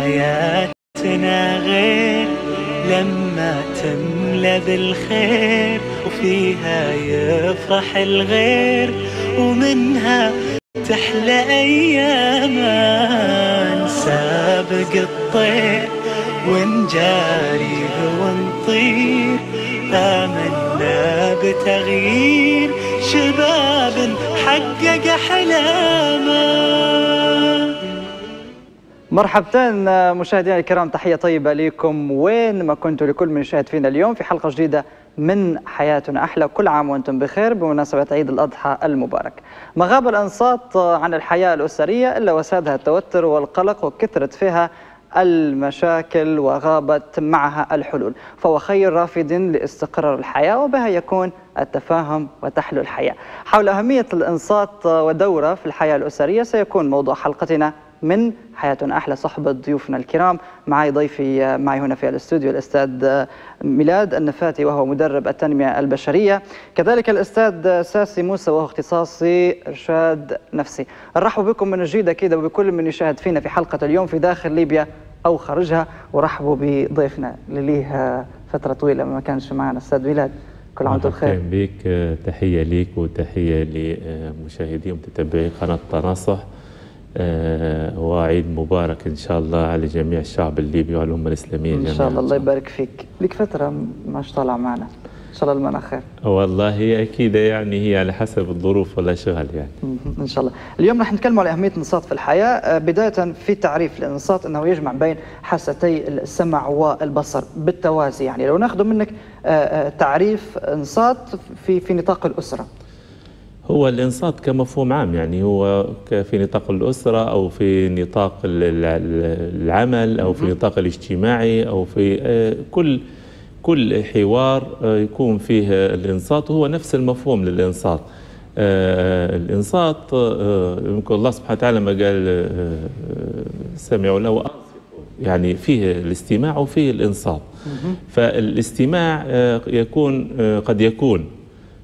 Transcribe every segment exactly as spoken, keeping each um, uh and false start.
حياتنا غير لما تملى بالخير وفيها يفرح الغير ومنها تحلى أياما. نسابق الطير ونجاريه ونطير، آمنا بتغيير شباب حقق أحلاما. مرحبتين مشاهدينا الكرام، تحية طيبة لكم وين ما كنتوا، لكل من يشاهد فينا اليوم في حلقة جديدة من حياتنا أحلى. كل عام وأنتم بخير بمناسبة عيد الأضحى المبارك. ما غاب الأنصات عن الحياة الأسرية إلا وسادها التوتر والقلق وكثرت فيها المشاكل وغابت معها الحلول، فهو خير رافد لاستقرار الحياة وبها يكون التفاهم وتحلو الحياة. حول أهمية الأنصات ودوره في الحياة الأسرية سيكون موضوع حلقتنا من حياتنا أحلى. صحبة ضيوفنا الكرام، معي ضيفي معي هنا في الاستوديو الأستاذ ميلاد النفاتي وهو مدرب التنمية البشرية، كذلك الأستاذ ساسي موسى وهو اختصاصي إرشاد نفسي. نرحب بكم من جديد أكيد وبكل من يشاهد فينا في حلقة اليوم في داخل ليبيا أو خارجها، ورحبوا بضيفنا لليه فترة طويلة ما كانش معنا الأستاذ ميلاد. كل عام وانتم بخير. بك تحية ليك وتحية لمشاهدي ومتتبعي قناة التناصح، وعيد مبارك إن شاء الله على جميع الشعب الليبي وعلى الأمة الإسلامية جميعا. إن شاء الله، الله يبارك فيك. لك فترة ماش طالع معنا، إن شاء الله المنى خير. والله أكيد يعني هي على حسب الظروف ولا شغل يعني. إن شاء الله. اليوم راح نتكلم على أهمية النشاط في الحياة. بداية في تعريف للنشاط أنه يجمع بين حاستي السمع والبصر بالتوازي، يعني لو ناخذ منك تعريف نشاط في في نطاق الأسرة. هو الانصات كمفهوم عام، يعني هو في نطاق الاسره او في نطاق العمل او في نطاق الاجتماعي او في كل كل حوار يكون فيه الانصات، وهو نفس المفهوم للانصات. الانصات يمكن الله سبحانه وتعالى ما قال سمعوا له، يعني فيه الاستماع وفيه الانصات. فالاستماع يكون قد يكون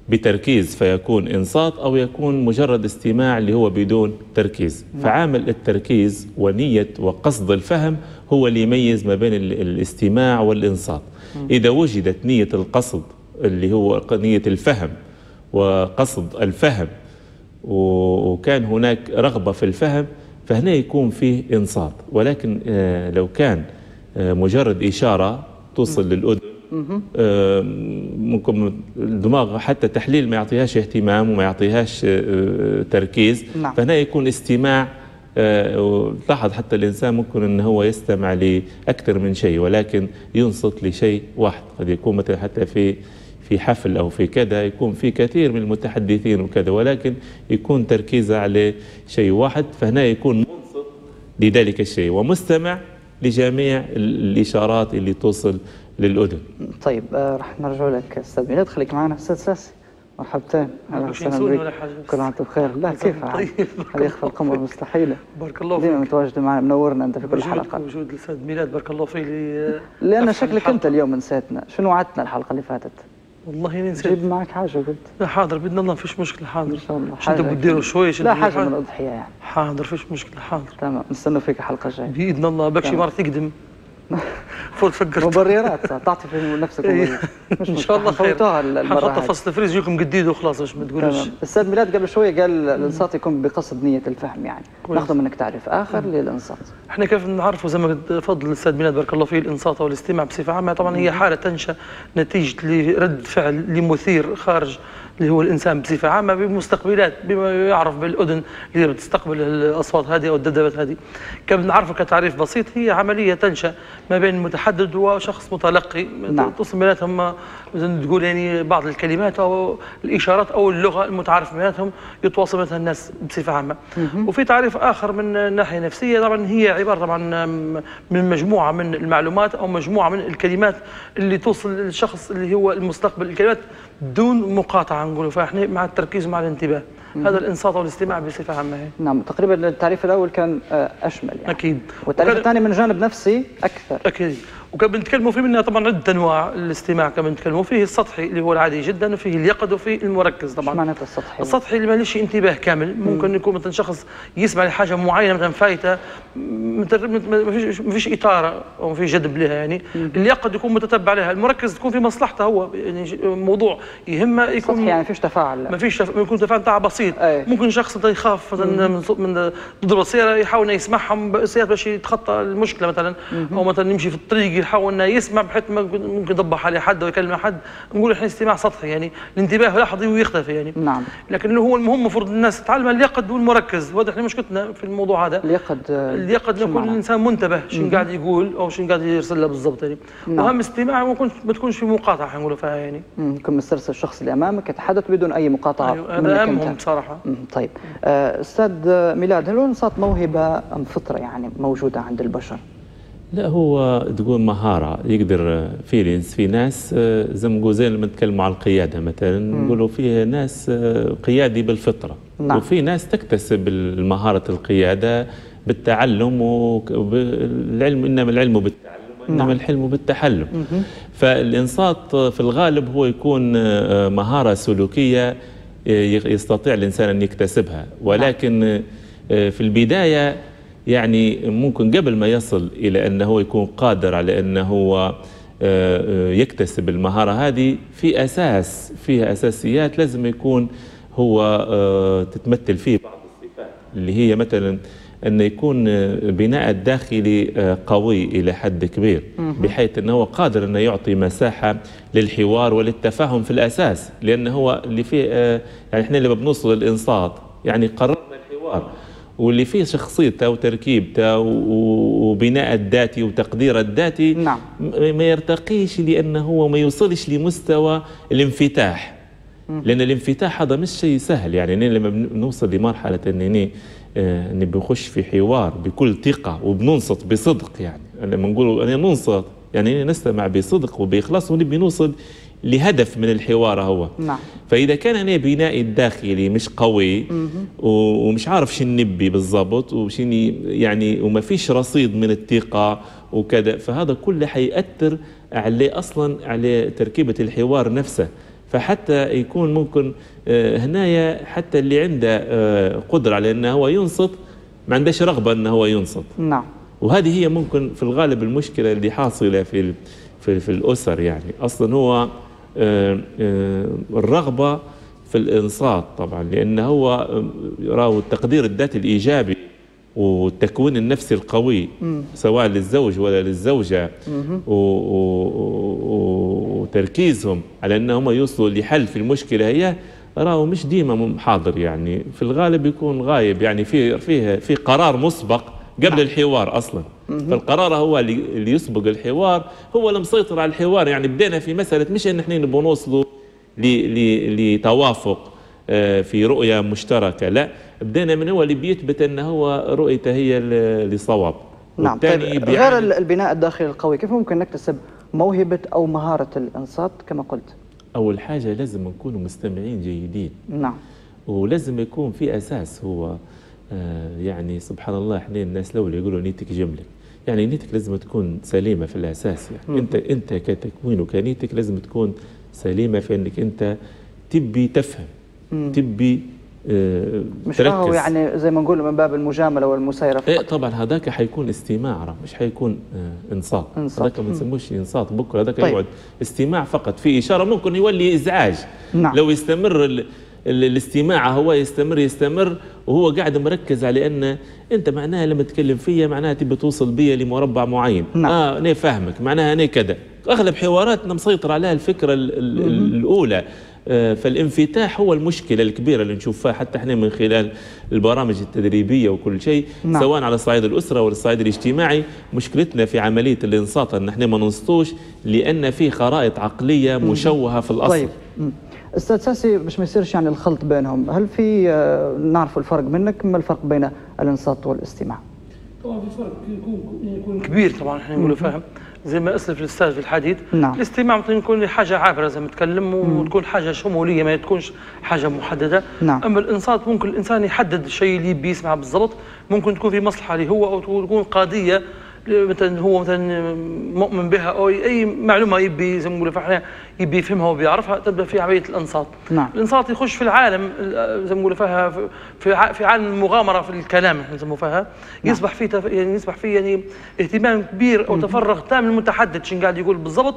بتركيز فيكون انصات، او يكون مجرد استماع اللي هو بدون تركيز. فعامل التركيز ونية وقصد الفهم هو اللي يميز ما بين الاستماع والانصات. اذا وجدت نية القصد اللي هو نية الفهم وقصد الفهم، وكان هناك رغبة في الفهم، فهنا يكون فيه انصات. ولكن لو كان مجرد إشارة توصل للأذن، ممكن الدماغ حتى تحليل ما يعطيهاش اهتمام وما يعطيهاش تركيز. نعم. فهنا يكون استماع. لاحظ حتى الإنسان ممكن أن هو يستمع لأكثر من شيء ولكن ينصت لشيء واحد. قد يكون مثلا حتى في في حفل أو في كذا يكون في كثير من المتحدثين وكذا، ولكن يكون تركيزه على شيء واحد، فهنا يكون منصت لذلك الشيء ومستمع لجميع الإشارات اللي توصل للأذن. طيب آه راح نرجع لك استاذ ميلاد، خليك معنا استاذ ساسي. مرحبتين، اهلا وسهلا بك. كل عام وانتم بخير. لا كيف عاد؟ هذه يخفى القمر مستحيله. بارك الله فيك. ديما متواجد معنا، منورنا انت في كل حلقه. وجود الاستاذ ميلاد بارك الله فيه لي... لان شكلك انت اليوم نسيتنا، شنو وعدتنا الحلقه اللي فاتت؟ والله نسيت. جيب معك حاجه قلت. حاضر باذن الله، ما فيش مشكله. حاضر ان شاء الله. حاجه بتديروا شويه. لا حاجه من الاضحيه يعني. حاضر فيش مشكله. حاضر تمام، نستنى فيك الحلقه الجايه باذن الله. باكشي مره تقدم فوت فكرت مبررات تعطي في نفسك مش ان شاء الله خير. حنحط فصل فريز يجيكم جديد وخلاص، باش ما تقولوش. الاستاذ ميلاد قبل شويه قال الانصات يكون بقصد نيه الفهم، يعني ناخذ منك تعريف اخر للانصات. احنا كيف نعرفوا زي ما تفضل الاستاذ ميلاد بارك الله فيه، الانصات او الاستماع بصفه عامه طبعا هي حاله تنشا نتيجه لرد فعل لمثير خارج اللي هو الانسان بصفه عامه بمستقبلات، بما يعرف بالاذن اللي بتستقبل الاصوات هذه او الدبدبات هذه. كيف نعرفوا كتعريف بسيط، هي عمليه تنشا ما بين المتحدث وشخص متلقي. نعم. تصل بيناتهم تقول يعني بعض الكلمات او الاشارات او اللغه المتعارف بيناتهم، يتواصل بيناتها الناس بصفه عامه. وفي تعريف اخر من ناحيه نفسيه، طبعا هي عباره طبعا من مجموعه من المعلومات او مجموعه من الكلمات اللي توصل للشخص اللي هو المستقبل، الكلمات بدون مقاطعه نقولوا، فاحنا مع التركيز ومع الانتباه. هذا الانصات والاستماع بصفه عامه. نعم تقريبا التعريف الاول كان اشمل يعني. اكيد. والتعريف الثاني من جانب نفسي اكثر. اكيد. وكان بنتكلموا فيه منها طبعا عده انواع الاستماع، كان بنتكلموا فيه السطحي اللي هو العادي جدا، وفيه اليقظ، وفيه المركز. طبعا معناته السطحي السطحي اللي ماليش انتباه كامل، ممكن يكون مثلا شخص يسمع لحاجه معينه مثلا فايته، ما فيش اثاره او ما فيش جذب لها يعني. اليقظ يكون متتبع لها، المركز تكون في مصلحته هو يعني، موضوع يهمه يكون سطحي يعني ما فيش تفاعل، ما فيش يكون تفاعل تاعه بسيط. أي. ممكن شخص يخاف مثلا من من تضرب سياره يحاول يسمعهم سيارات باش يتخطى المشكله مثلا، او مثلا يمشي في الطريق يحاول انه يسمع بحيث ممكن يضبح عليه حد او يكلم حد. نقول احنا استماع سطحي يعني، الانتباه لحظي ويختفي يعني. نعم. لكن اللي هو المهم المفروض الناس تتعلم اليقظ والمركز، واضح احنا مشكلتنا في الموضوع هذا. اليقظ اليقظ يكون الانسان منتبه شنو قاعد يقول او شنو قاعد يرسل له بالضبط يعني. نعم. واهم استماع ما تكونش في مقاطعه نقولوا فيها يعني. يكون مسترسل الشخص اللي امامك يتحدث بدون اي مقاطعه. أيوة منك اهم بصراحه. طيب استاذ ميلاد، هل الانصات موهبه ام فطره يعني موجوده عند البشر؟ لا، هو تقول مهارة يقدر في في ناس زي ما نقول، زي لما نتكلموا على القيادة مثلا نقولوا فيه ناس قيادي بالفطرة. نعم. وفي ناس تكتسب مهارة القيادة بالتعلم، والعلم إنما العلم بالتعلم، إنما الحلم بالتحلم. فالإنصات في الغالب هو يكون مهارة سلوكية يستطيع الإنسان أن يكتسبها، ولكن في البداية يعني ممكن قبل ما يصل إلى أنه هو يكون قادر على أنه هو يكتسب المهارة هذه، في أساس فيها أساسيات لازم يكون هو تتمثل فيه بعض الصفات، اللي هي مثلا أن يكون بناء الداخلي قوي إلى حد كبير، بحيث أنه هو قادر أنه يعطي مساحة للحوار وللتفاهم في الأساس، لأنه هو اللي فيه يعني إحنا اللي بنوصل للإنصات يعني قررنا الحوار، واللي فيه شخصيته وتركيبته وبناء الذاتي وتقديره الذاتي. نعم. ما يرتقيش لأنه هو ما يوصلش لمستوى الانفتاح، لأن الانفتاح هذا مش شيء سهل يعني. لما بنوصل لمرحلة أنني أني بنخش في حوار بكل ثقة وبننصت بصدق يعني، لما نقول أنا ننصت يعني نستمع بصدق وبإخلاص ونبي نوصل لهدف من الحوار هو. نعم. فإذا كان أنا بنائي الداخلي مش قوي ومش عارف شنو نبي بالضبط وشني يعني، وما فيش رصيد من الثقة وكذا، فهذا كله حيأثر على أصلا على تركيبة الحوار نفسه. فحتى يكون ممكن هنايا حتى اللي عنده قدرة على أنه هو ينصت ما عندهش رغبة أنه هو ينصت. نعم. وهذه هي ممكن في الغالب المشكلة اللي حاصلة في في في الأسر يعني. أصلا هو الرغبة في الإنصات طبعا، لأن هو راهو التقدير الذاتي الإيجابي والتكوين النفسي القوي سواء للزوج ولا للزوجة، وتركيزهم على أنهم يوصلوا لحل في المشكلة هي راهو مش ديما حاضر يعني، في الغالب يكون غايب يعني. في فيه في قرار مسبق قبل الحوار أصلا، فالقرار هو اللي يسبق الحوار، هو اللي مسيطر على الحوار يعني. بدينا في مسألة مش أن احنا نبغى نوصلوا لتوافق في رؤية مشتركة، لا، بدينا من هو اللي بيثبت أن هو رؤيته هي اللي صواب. نعم. طيب غير البناء الداخلي القوي، كيف ممكن نكتسب موهبة أو مهارة الإنصات كما قلت؟ أول حاجة لازم نكونوا مستمعين جيدين. نعم. ولازم يكون في أساس هو يعني، سبحان الله احنا الناس لو يقولوا نيتك جملك يعني، نيتك لازم تكون سليمه في الاساس يعني. انت انت كتكوين وكنيتك لازم تكون سليمه في انك انت تبي تفهم، تبي اه مش تركز يعني، زي ما نقول من باب المجامله والمسايره فقط. ايه طبعا هذاك حيكون استماع، راه مش حيكون اه انصات، هذاك ما نسموش انصات بكره، هذاك طيب. يقعد استماع فقط في اشاره ممكن يولي ازعاج. نعم. لو يستمر ال الاستماع هو يستمر يستمر وهو قاعد مركز على أن أنت معناها لما تتكلم فيا معناها تبي توصل بيا لمربع معين. نعم. آه أنا فاهمك معناها أنا كذا. أغلب حواراتنا مسيطر عليها الفكرة ال ال الأولى. آه فالانفتاح هو المشكلة الكبيرة اللي نشوفها حتى احنا من خلال البرامج التدريبية وكل شيء. نعم. سواء على صعيد الأسرة ولا الصعيد الاجتماعي، مشكلتنا في عملية الإنصات أن احنا ما ننصتوش لأن في خرائط عقلية مشوهة في الأصل. طيب. استاذ ساسي، باش ما يصيرش يعني الخلط بينهم، هل في نعرفوا الفرق منك، ما الفرق بين الانصات والاستماع؟ طبعا في فرق يكون كبير طبعا، احنا نقولوا فاهم زي ما اسلف الاستاذ في الحديث. نعم. الاستماع ممكن يكون حاجه عابره زي ما نتكلم، وتكون حاجه شموليه ما تكونش حاجه محدده. نعم. اما الانصات ممكن الانسان يحدد الشيء اللي بيسمعه بالضبط، ممكن تكون في مصلحه له هو او تكون قضيه مثلا هو مثلا مؤمن بها او اي معلومه يبي زي ما نقولوا فاحنا يبي يفهمها وبيعرفها تبدا في عمليه الانصات. نعم. الانصات يخش في العالم زي ما نقولوا فيها في في عالم المغامره في الكلام احنا نسموه فيها، يصبح فيه تف... يعني يصبح فيه يعني اهتمام كبير او تفرغ تام للمتحدث شنو قاعد يقول بالضبط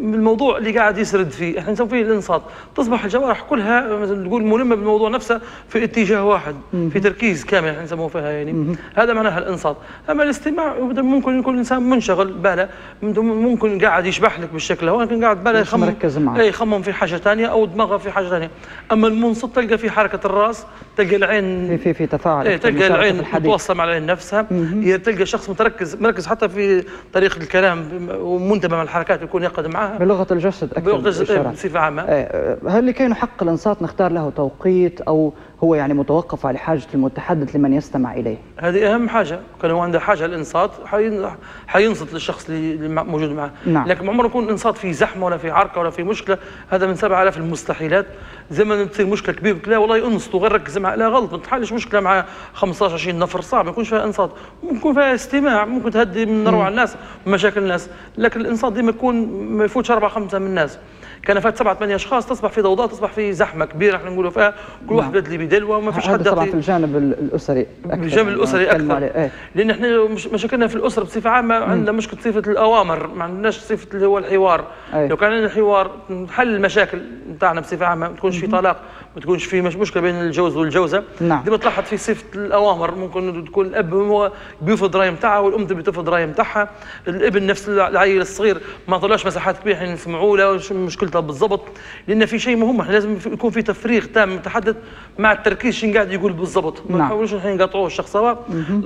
الموضوع اللي قاعد يسرد فيه، احنا نسموه فيه الانصات، تصبح الجوارح كلها مثلا تقول ملمه بالموضوع نفسه في اتجاه واحد، في تركيز كامل احنا نسموه فيها يعني، هذا معناها الانصات، اما الاستماع ممكن يكون الانسان منشغل باله، ممكن قاعد يشبح لك بالشكل ولكن قاعد باله يخمم مركز معك. اي يخمم في حاجه ثانيه او دماغه في حاجه ثانيه، اما المنصت تلقى في حركه الراس، تلقى العين في في في تفاعل، اي تلقى العين متواصله مع العين نفسها، تلقى شخص متركز مركز حتى في طريقه الكلام ومنتبه مع الحركات يكون يقعد معها بلغه الجسد اكثر بلغه الجسد بصفه عامه. هل لكي نحقق الانصات نختار له توقيت او هو يعني متوقف على حاجه المتحدث لمن يستمع اليه؟ هذه اهم حاجه، كان هو عنده حاجه الانصات حينصت للشخص اللي موجود معه. نعم. لكن عمره يكون انصات في زحمه ولا في عركه ولا في مشكله، هذا من سبعة آلاف المستحيلات. زي ما تصير مشكله كبيره لا والله انصتوا غير ركزوا معها، لا غلط، ما تحلش مشكله مع خمسة عشر عشرين نفر صعب ما يكونش فيها انصات، ممكن فيها استماع، ممكن تهدي من روع الناس ومشاكل الناس، لكن الانصات ديما يكون ما يفوتش أربعة خمسة من الناس. كان فات سبعة ثمانية أشخاص تصبح في ضوضاء، تصبح في زحمة كبيرة احنا نقولوا فيها، كل واحد قد اللي بدلوه وما فيش حد. طبعا في الجانب الأسري أكثر، الجانب الأسري أكثر ايه؟ لأن احنا مشاكلنا في الأسرة بصفة عامة عندنا مشكلة صفة الأوامر، ما عندناش صفة اللي هو الحوار. ايه؟ لو كان عندنا حوار نحل المشاكل بتاعنا بصفة عامة، ما تكونش في طلاق، ما تكونش في مش مشكلة بين الجوز والجوزة. نعم. ديما تلاحظ في صفة الأوامر، ممكن تكون الأب هو بيفرض رأي نتاعه والأم تبي تفرض رأي نتاعها، الابن نفس العيل الصغير ما عطولهاش مساحات كبيرة احنا نسمعوا له مشكلتها بالضبط، لان في شيء مهم احنا لازم يكون في تفريغ تام متحدث مع التركيز شنو قاعد يقول بالضبط. نعم. ما نحاولوش احنا نقاطعوه الشخص هذا،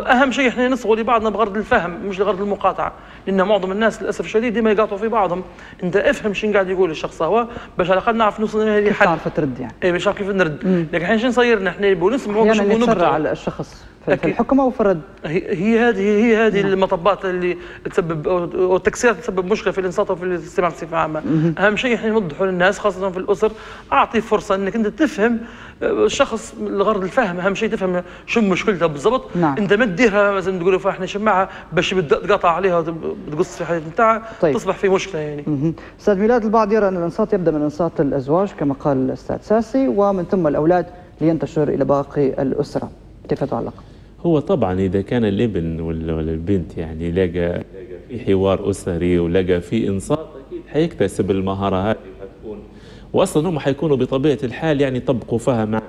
اهم شيء احنا نصغوا لبعضنا بغرض الفهم مش لغرض المقاطعه، لان معظم الناس للاسف الشديد ديما يقاطعوا في بعضهم، انت افهم شنو قاعد يقول الشخص هذا باش على الاقل نعرف نوصل لحل، تعرف ترد يعني. اي باش نعرف كيف نرد. مم. لكن احنا شنو صايرنا احنا نبغوا نسمعوا باش نبغوا نقطعوا على الشخص في الحكم او في الرد. هي هذه هي هذه المطبات اللي تسبب او التكسيرات تسبب مشكله في الانصات وفي الاستماع بصفه عامه. اهم شيء احنا نوضحوا للناس خاصه في الاسر، اعطي فرصه انك انت تفهم الشخص لغرض الفهم، اهم شيء تفهم شنو مشكلته بالضبط. نعم. انت ما تديرها مثلا تقولوا فاحنا شماعها باش تقاطع عليها وتقص في حياتها نتاعها. طيب. تصبح في مشكله يعني. استاذ ميلاد، البعض يرى ان الانصات يبدا من انصات الازواج كما قال الاستاذ ساسي، ومن ثم الاولاد لينتشر الى باقي الاسره، كيف تعلق؟ هو طبعا اذا كان الابن ولا البنت يعني لقى في حوار اسري ولقى في انصات اكيد حيكتسب المهاره هذه وحتكون، واصلا هم حيكونوا بطبيعه الحال يعني طبقوا فيها مع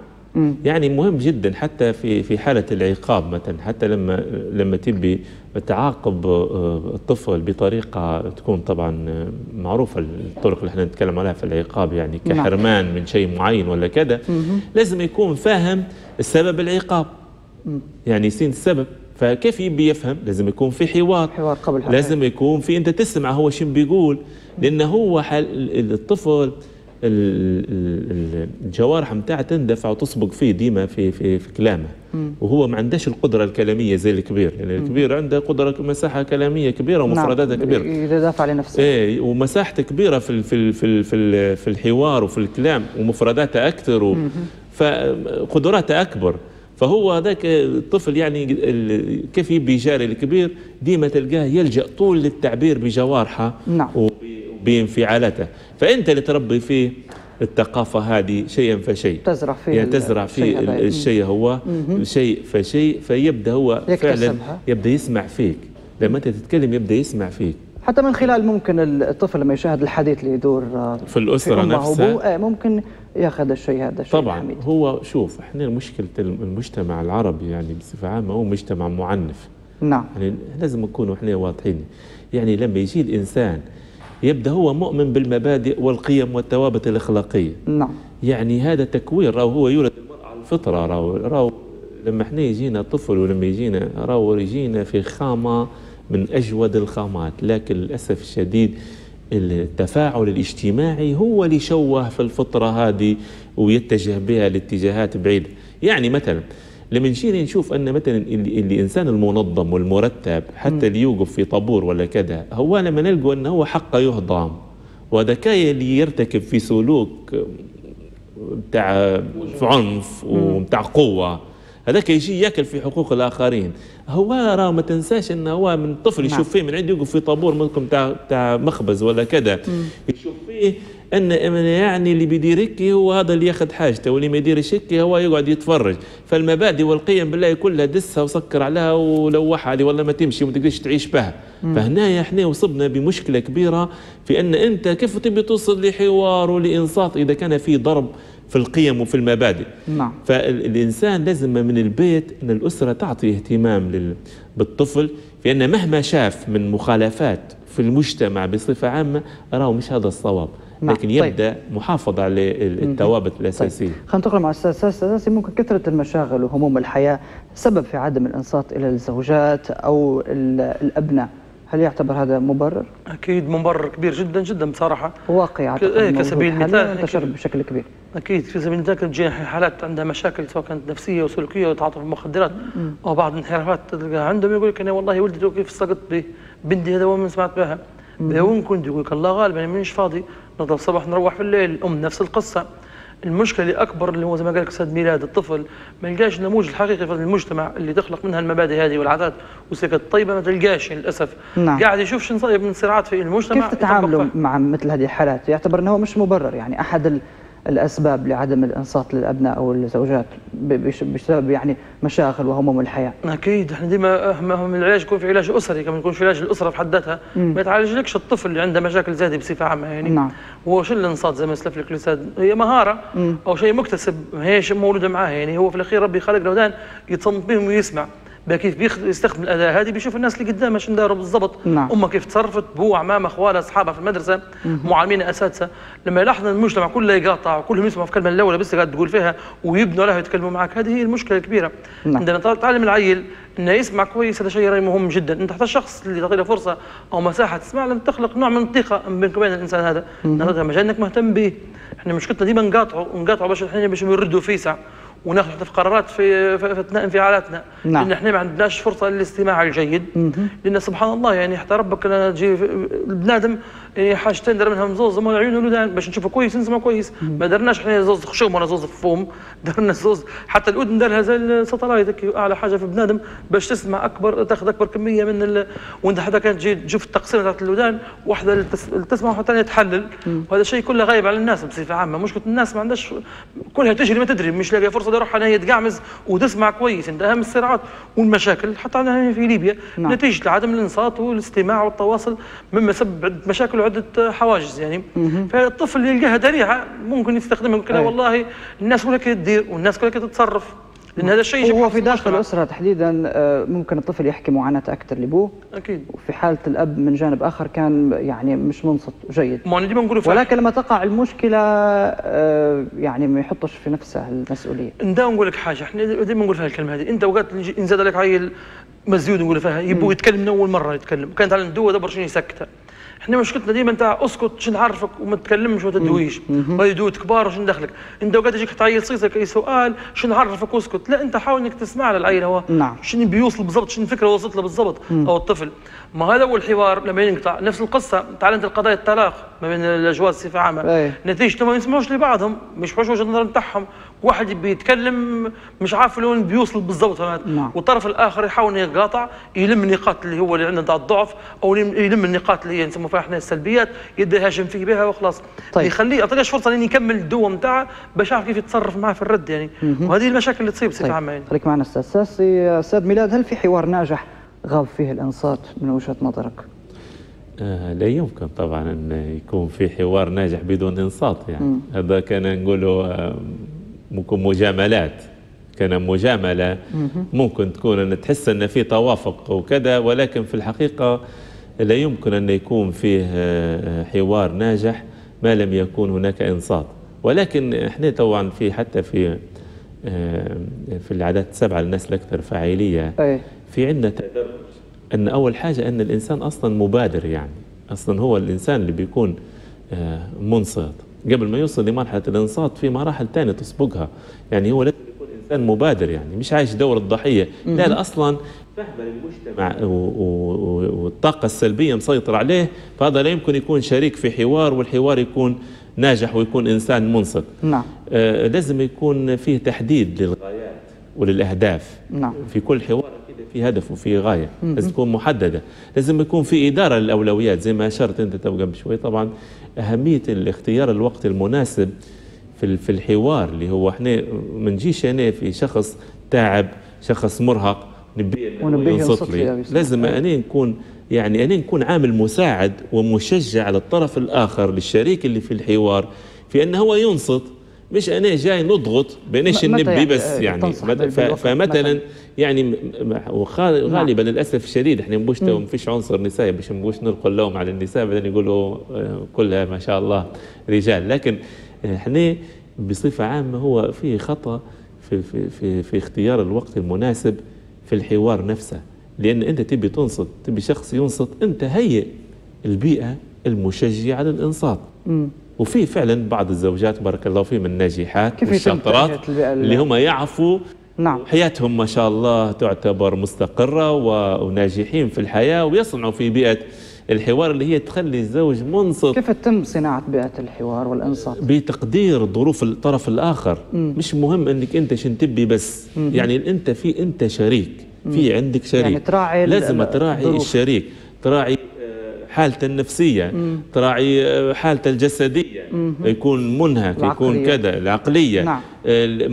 يعني مهم جدا حتى في في حاله العقاب مثلا، حتى لما لما تبي تعاقب الطفل بطريقه تكون طبعا معروفه الطرق اللي احنا نتكلم عليها في العقاب يعني كحرمان من شيء معين ولا كذا، لازم يكون فاهم السبب العقاب يعني سين السبب، فكيف يبي يفهم لازم يكون في حوار، حوار قبل حوار. لازم يكون في انت تسمع هو شو بيقول، لان هو حل الطفل الجوارح نتاعه تندفع وتصبق فيه ديما في في, في كلامه، وهو ما عندهش القدره الكلاميه زي الكبير، يعني الكبير عنده قدره مساحه كلاميه كبيره ومفرداتها كبيره. نعم. يدافع لنفسه. ايه ومساحته كبيره في في في في, في الحوار وفي الكلام ومفرداته اكثر و... فقدراته اكبر، فهو هذاك الطفل يعني كيف يبي يجاري الكبير ديما تلقاه يلجأ طول للتعبير بجوارحه. نعم. وبانفعالاته، فأنت اللي تربي فيه الثقافة هذه شيئا فشيء، تزرع فيه يعني تزرع فيه الشيء هو شيء فشيء، فيبدأ هو فعلا يبدأ يسمع فيك، لما أنت تتكلم يبدأ يسمع فيك. حتى من خلال ممكن الطفل لما يشاهد الحديث اللي يدور في الأسرة نفسها ممكن ياخذ الشيء هذا الشيء طبعا الحميد. هو شوف احنا مشكله المجتمع العربي يعني بصفه عامه هو مجتمع معنف. نعم. يعني لازم نكونوا احنا واضحين، يعني لما يجي الانسان يبدا هو مؤمن بالمبادئ والقيم والثوابت الاخلاقيه. نعم. يعني هذا تكوين راهو هو يولد المرأة على الفطره، راهو راهو لما احنا يجينا طفل ولما يجينا راهو يجينا في خامه من اجود الخامات، لكن للاسف الشديد التفاعل الاجتماعي هو اللي يشوه في الفطرة هذه ويتجه بها لاتجاهات بعيدة. يعني مثلا لما نجي نشوف أن مثلا الإنسان المنظم والمرتب حتى اللي يوقف في طابور ولا كذا، هو لما نلقوا أنه هو حقه يهضم، وذكاية اللي يرتكب في سلوك بتاع عنف ومتاع قوة هذا كيجي ياكل في حقوق الاخرين. هو راه ما تنساش انه هو من طفل يشوف فيه من عنده يوقف في طابور منكم تاع تاع مخبز ولا كذا، يشوف فيه ان يعني اللي بيدير هكي هو هذا اللي ياخذ حاجته، واللي ما يديرش هكي هو يقعد يتفرج. فالمبادئ والقيم بالله كلها دسها وسكر عليها ولوحها علي ولا ما تمشي وما تقدرش تعيش بها. فهنايا احنا وصبنا بمشكله كبيره في ان انت كيف تبي توصل لحوار ولانصات اذا كان في ضرب في القيم وفي المبادئ. نعم. فالإنسان لازم من البيت أن الأسرة تعطي اهتمام لل... بالطفل، لأن مهما شاف من مخالفات في المجتمع بصفة عامة راهو مش هذا الصواب. نعم. لكن يبدأ طيب. محافظة على الثوابت الأساسية. طيب. خلينا ننتقل مع الأستاذ ساسي. ممكن كثرة المشاغل وهموم الحياة سبب في عدم الإنصات إلى الزوجات أو الأبناء، هل يعتبر هذا مبرر؟ أكيد مبرر كبير جدا جدا بصراحة. واقع كسبيل المثال انتشر بشكل كبير. أكيد في سبيل المثال تجي حالات عندها مشاكل سواء كانت نفسية وسلوكية وتعاطف المخدرات أو بعض الانحرافات تلقاها عندهم، يقول لك أنا والله ولدي كيف سقط بنتي هذا وين سمعت بها؟ وين كنت؟ يقول لك الله غالب أنا مانيش فاضي، نضرب الصباح نروح في الليل. الأم نفس القصة. المشكله الاكبر اللي هو زي ما قال لك استاذ ميلاد، الطفل ما يلقاش النموذج الحقيقي في المجتمع اللي تخلق منها المبادئ هذه والعادات والسكه الطيبه، ما تلقاش للاسف. نعم. قاعد يشوف شنو صاير من صراعات في المجتمع. كيف تتعاملوا مع مثل هذه الحالات؟ يعتبر انه مش مبرر، يعني احد الاسباب لعدم الانصات للابناء او الزوجات بسبب يعني مشاغل وهموم الحياه. اكيد احنا ديما اهم العلاج يكون في علاج اسري، كما يكون في علاج الاسره في حد ذاتها، ما يتعالجلكش الطفل اللي عنده مشاكل زادي بصفه عامه يعني. نعم. هو شو الانصات زي ما سلف لك الاستاذ، هي مهاره مم. او شيء مكتسب، ماهيش مولوده معاه يعني. هو في الاخير ربي خلق الاولاد يتصنت بهم ويسمع كيف بيستخدم الاداه هذه، بيشوف الناس اللي قدامه شنو داروا بالضبط. نعم. امه كيف تصرفت، بوه عمامه اخوالها اصحابها في المدرسه، معلمينها اساتذه. لما يلاحظ المجتمع كله يقاطع وكلهم يسمعوا في الكلمه الاولى بس قاعد تقول فيها ويبنوا لها ويتكلموا معك، هذه هي المشكله الكبيره. نعم. عندنا تعلم العيل انه يسمع كويس، هذا شيء مهم جدا. انت حتى الشخص اللي تعطي له فرصه او مساحه تسمع له تخلق نوع من الثقه بينك وبين الانسان هذا، نعطيها مجالك مهتم به. احنا مشكلتنا ديما نقاطعوا نقاطعوا باش احنا باش نردوا في ساعه وناخذ حتى في قرارات في اثناء انفعالاتنا. نعم. لان احنا ما عندناش فرصه للاستماع الجيد. مم. لان سبحان الله يعني حتى ربك تجي البنادم يعني حاجتين دار منهم زوز هما العيون والودان، باش نشوفوا كويس نسمعوا كويس. مم. ما درناش احنا زوز خشوم ولا زوز فوم، درنا زوز حتى الاذن دارها زي الساتلايت اعلى حاجه في البنادم باش تسمع اكبر، تاخذ اكبر كميه من ال... وانت حتى كانت تجي تشوف التقسيمه تاعت الودان، واحده لتس... تسمع والثانيه تحلل. مم. وهذا الشيء كله غايب على الناس بصفه عامه. مشكله الناس ما عندهاش، كلها تجري ما تدري، مش لاقيه فرصه تروح هنا تقعمز وتسمع كويس. انت اهم الصراعات والمشاكل حتى عندنا في ليبيا. نعم. نتيجه عدم الانصات والاستماع والتواصل مما سبب مشاكل وعده حواجز يعني. مم. فالطفل اللي يلقاها ذريعه ممكن يستخدمها، يقول والله الناس كلها تدير والناس كلها تتصرف، لان هذا الشيء هو في داخل الاسره تحديدا. ممكن الطفل يحكي معاناه اكثر لابوه اكيد، وفي حاله الاب من جانب اخر كان يعني مش منصت جيد. ما انا ديما نقولوا، ولكن لما تقع المشكله يعني ما يحطش في نفسه المسؤوليه. ندا نقول لك حاجه، احنا ديما نقول فيها الكلمه هذه، انت وقت نزاد عليك عيل مزيود نقول فيها يبغى يتكلم من اول مره يتكلم، كانت على الدوه دبر شنو يسكتها. احنا مشكلتنا ديما نتاع اسكت شنو نعرفك وما تكلمش وما تدويش، دوت كبار وشنو دخلك. انت وقت يجيك تعيل صيصك اي سؤال شنو نعرفك واسكت، لا انت حاول انك تسمع للعيل هو. نعم. شنو بيوصل بالضبط، شنو الفكره وصلت له بالضبط او الطفل. ما هذا هو الحوار لما ينقطع. نفس القصه تعال انت القضايا الطلاق ما بين الازواج بصفه عامه، نتيجته ما يسمعوش لبعضهم، مش يشوفوش وجهه النظر نتاعهم، واحد بيتكلم مش عارف لوين بيوصل بالضبط. نعم. والطرف الاخر يحاول يقاطع، يلم النقاط اللي هو اللي عنده نتاع الضعف، او يلم النقاط اللي هي نسموها فاحنا السلبيات، يبدا يهاجم فيه بها وخلاص. طيب. يخليه يعطيناش فرصه لين يكمل الدوه نتاعه باش يعرف كيف يتصرف معاه في الرد يعني. مم. وهذه المشاكل اللي تصيب بصفه عامه يعني. خليك معنا استاذ ساسي. استاذ ميلاد، هل في حوار ناجح غاب فيه الانصات من وجهه نظرك؟ آه لا يمكن طبعا ان يكون في حوار ناجح بدون انصات يعني. مم. هذا كان نقولوا آه ممكن مجاملات، كان مجامله ممكن تكون ان تحس ان في توافق وكذا، ولكن في الحقيقه لا يمكن ان يكون فيه حوار ناجح ما لم يكون هناك انصات. ولكن احنا طبعا في حتى في في العادات السبعه للناس الاكثر فاعليه في عندنا تدرج، ان اول حاجه ان الانسان اصلا مبادر يعني، اصلا هو الانسان اللي بيكون منصت قبل ما يوصل لمرحله الانصات في مراحل ثانيه تسبقها يعني. هو لازم يكون انسان مبادر يعني، مش عايش دور الضحيه، لا لا اصلا فهم للمجتمع والطاقه السلبيه مسيطر عليه، فهذا لا يمكن يكون شريك في حوار والحوار يكون ناجح ويكون انسان منصت. نعم. آه لازم يكون فيه تحديد للغايات وللأهداف. نعم. في كل حوار كده في هدف وفي غاية لازم تكون محددة، لازم يكون في إدارة للأولويات زي ما أشرت أنت تو قبل شوي. طبعا أهمية الاختيار الوقت المناسب في في الحوار، اللي هو احنا ما نجيش هنا في شخص تعب، شخص مرهق نبيه ينصت لي، لازم أنا نكون يعني أنا نكون عامل مساعد ومشجع على الطرف الآخر للشريك اللي في الحوار في أنه هو ينصت، مش أنا جاي نضغط بينش النبي بس يعني. فمثلا يعني غالبا للأسف الشديد احنا مش ما فيش عنصر نسائي، باش مش نلقوا اللوم على النساء بعدين يقولوا كلها ما شاء الله رجال، لكن احنا بصفة عامة هو في خطأ في في في, في اختيار الوقت المناسب في الحوار نفسه. لأن أنت تبي تنصت، تبي شخص ينصت، أنت هيئ البيئة المشجعة للإنصات. مم. وفي فعلا بعض الزوجات بارك الله فيهم الناجحات والشاطرات اللي هم يعفوا. نعم. حياتهم ما شاء الله تعتبر مستقرة وناجحين في الحياة، ويصنعوا في بيئة الحوار اللي هي تخلي الزوج منصت. كيف تتم صناعة بيئة الحوار والإنصات؟ بتقدير ظروف الطرف الآخر. مم. مش مهم أنك أنت شنتبي بس. مم. يعني أنت في أنت شريك، في عندك شريك، يعني تراعي لازم تراعي ضروف. الشريك تراعي حالته النفسية، مم. تراعي حالته الجسدية، مم. يكون منهك، العقلية. يكون كذا العقلية. نعم.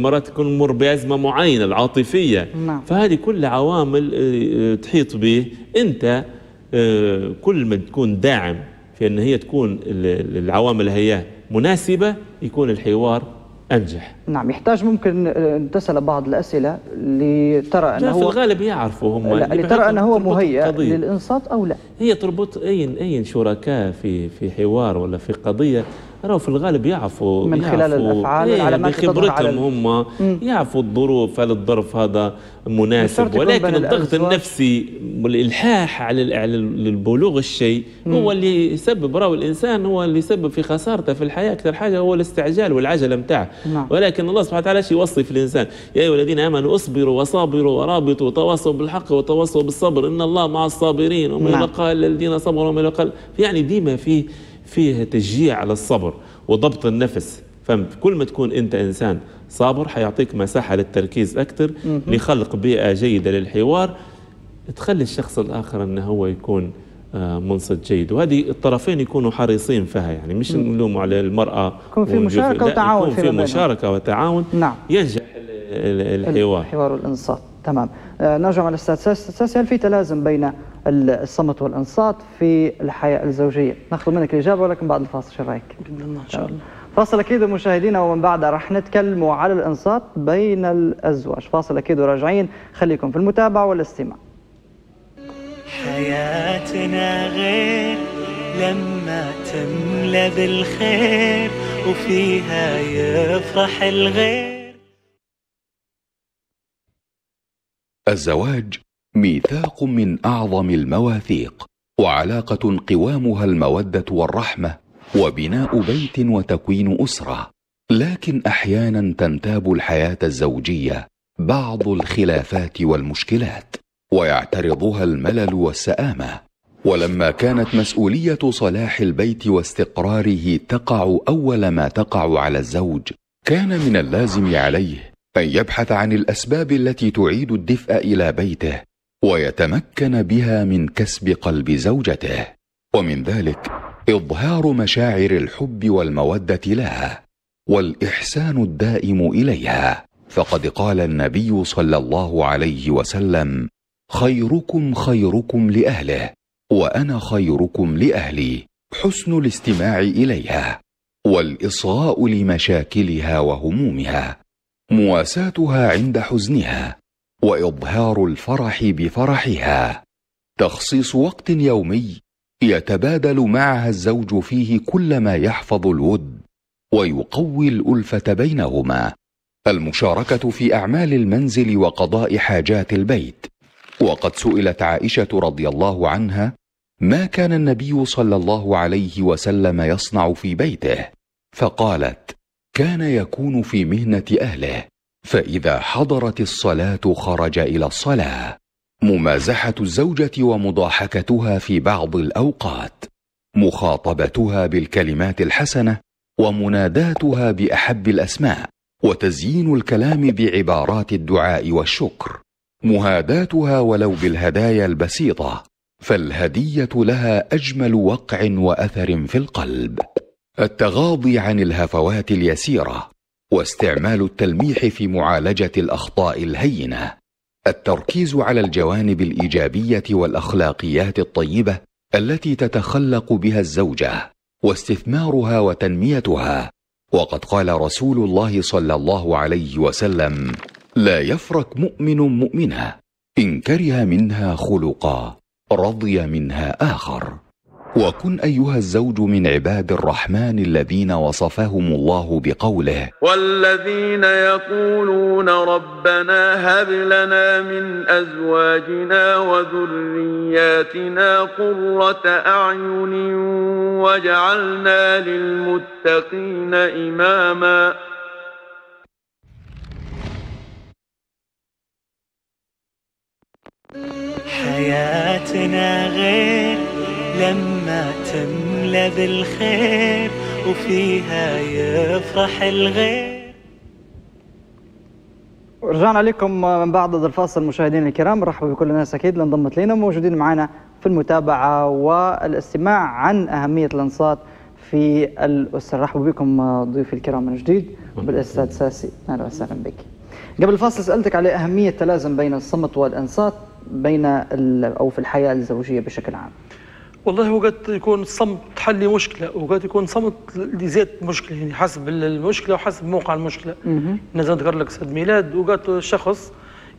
مرات يكون مر بأزمة معينة العاطفية. نعم. فهذه كل عوامل تحيط به. أنت كل ما تكون داعم في أن هي تكون العوامل هي مناسبة يكون الحوار أنجح. نعم. يحتاج ممكن تسأل بعض الأسئلة لترى أنه في الغالب يعرفوا هم لترى أنه هو مهيأ للإنصات أو لا. هي تربط أي أي شركاء في في حوار ولا في قضية، راهو في الغالب يعرفوا من يعرفوا خلال الافعال والعلامات اللي تظهر على خبرتهم هم، يعرفوا الظروف، هل الظرف هذا مناسب. ولكن الضغط النفسي والالحاح على على بلوغ الشيء هو اللي يسبب، راهو الانسان هو اللي يسبب في خسارته في الحياه. اكثر حاجه هو الاستعجال والعجله نتاعه. ولكن الله سبحانه وتعالى شي يوصي في الانسان، يا ايها الذين امنوا اصبروا وصابروا ورابطوا وتواصوا بالحق وتواصوا بالصبر ان الله مع الصابرين وما يلقى الا الذين صبروا وما يلقى. يعني ديما فيه فيه تشجيع على الصبر وضبط النفس. فهمت؟ كل ما تكون أنت إنسان صابر حيعطيك مساحة للتركيز أكثر لخلق بيئة جيدة للحوار تخلي الشخص الآخر أنه هو يكون منصت جيد، وهذه الطرفين يكونوا حريصين فيها. يعني مش نلوموا على المرأة، يكون في مشاركة وتعاون، يكون في مشاركة وتعاون. نعم. ينجح الحوار الحوار والإنصات. تمام. نرجع على الأستاذ ساسي، هل في تلازم بين الصمت والإنصات في الحياة الزوجية؟ ناخذ منك الإجابة ولكن بعد الفاصل، شو رأيك؟ إن شاء الله. فاصل أكيد مشاهدينا، ومن بعدها راح نتكلموا على الإنصات بين الأزواج. فاصل أكيد وراجعين، خليكم في المتابعة والاستماع. حياتنا غير لما تملى بالخير وفيها يفرح الغير. الزواج ميثاق من أعظم المواثيق، وعلاقة قوامها المودة والرحمة وبناء بيت وتكوين أسرة. لكن أحيانا تنتاب الحياة الزوجية بعض الخلافات والمشكلات ويعترضها الملل والسآمة. ولما كانت مسؤولية صلاح البيت واستقراره تقع أول ما تقع على الزوج، كان من اللازم عليه أن يبحث عن الأسباب التي تعيد الدفء إلى بيته ويتمكن بها من كسب قلب زوجته، ومن ذلك إظهار مشاعر الحب والمودة لها والإحسان الدائم إليها. فقد قال النبي صلى الله عليه وسلم: خيركم خيركم لأهله وأنا خيركم لأهلي. حسن الاستماع إليها والإصغاء لمشاكلها وهمومها، مواساتها عند حزنها وإظهار الفرح بفرحها، تخصيص وقت يومي يتبادل معها الزوج فيه كل ما يحفظ الود ويقوي الألفة بينهما، المشاركة في أعمال المنزل وقضاء حاجات البيت. وقد سئلت عائشة رضي الله عنها: ما كان النبي صلى الله عليه وسلم يصنع في بيته؟ فقالت: كان يكون في مهنة أهله، فإذا حضرت الصلاة خرج إلى الصلاة. ممازحة الزوجة ومضاحكتها في بعض الأوقات، مخاطبتها بالكلمات الحسنة ومناداتها بأحب الأسماء، وتزيين الكلام بعبارات الدعاء والشكر، مهاداتها ولو بالهدايا البسيطة، فالهدية لها أجمل وقع وأثر في القلب. التغاضي عن الهفوات اليسيرة، واستعمال التلميح في معالجة الأخطاء الهينة، التركيز على الجوانب الإيجابية والأخلاقيات الطيبة التي تتخلق بها الزوجة، واستثمارها وتنميتها. وقد قال رسول الله صلى الله عليه وسلم: لا يفرك مؤمن مؤمنة، إن كره منها خلقا رضي منها آخر. وكن أيها الزوج من عباد الرحمن الذين وصفهم الله بقوله: والذين يقولون ربنا هب لنا من أزواجنا وذرياتنا قرة أعين واجعلنا للمتقين إماما. حياتنا غير لما تملى بالخير وفيها يفرح الغير. رجعنا لكم من بعد الفاصل مشاهدينا الكرام، رحبوا بكل الناس اكيد اللي انضمت لينا موجودين معنا في المتابعه والاستماع عن اهميه الانصات في الاسره. رحبوا بكم ضيوفي الكرام من جديد بالاستاذ ساسي، اهلا وسهلا بك. قبل الفاصل سالتك على اهميه التلازم بين الصمت والانصات بين او في الحياه الزوجيه بشكل عام. والله وقت يكون الصمت تحلي مشكله، وقت يكون صمت لزياد مشكله، يعني حسب المشكله وحسب موقع المشكله. لازم نذكر لك سيد ميلاد، وقت الشخص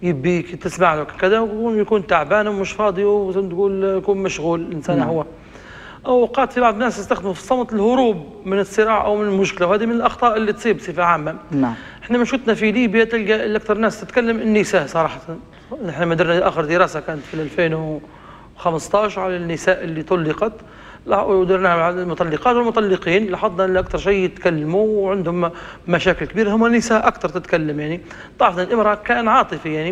يبي تسمع له كذا ويكون تعبان ومش فاضي ولازم تقول يكون مشغول الانسان. مم. هو اوقات في بعض الناس يستخدموا في الصمت الهروب من الصراع او من المشكله، وهذه من الاخطاء اللي تصيب بصفه عامه. نعم. احنا مشكلتنا في ليبيا تلقى اكثر ناس تتكلم النساء صراحه. احنا ما درنا اخر دراسه كانت في ألفين وخمسطاش على النساء اللي طلقت، ودرنا على المطلقات والمطلقين، لاحظنا ان اكثر شيء يتكلموا وعندهم مشاكل كبيره هم النساء اكثر تتكلم. يعني تعرف الامراه كائن عاطفي، يعني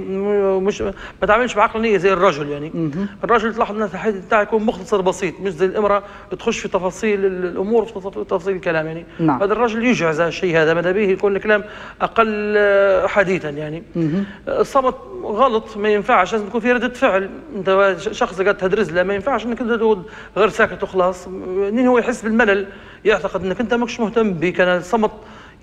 مش ما تعاملش بعقلانيه زي الرجل. يعني الرجل تلاحظ ان الحديث بتاعه يكون مختصر بسيط، مش زي الامراه تخش في تفاصيل الامور وفي تفاصيل الكلام. يعني نعم. هذا الرجل يجعز الشيء هذا، ماذا به يكون الكلام اقل حديثا. يعني الصمت غلط، ما ينفعش، لازم تكون في رده فعل. انت شخص قاعد تهدرز له، ما ينفعش انك انت غير ساكت وخلاص، لين هو يحس بالملل، يعتقد انك انت ماكش مهتم بيه. كان الصمت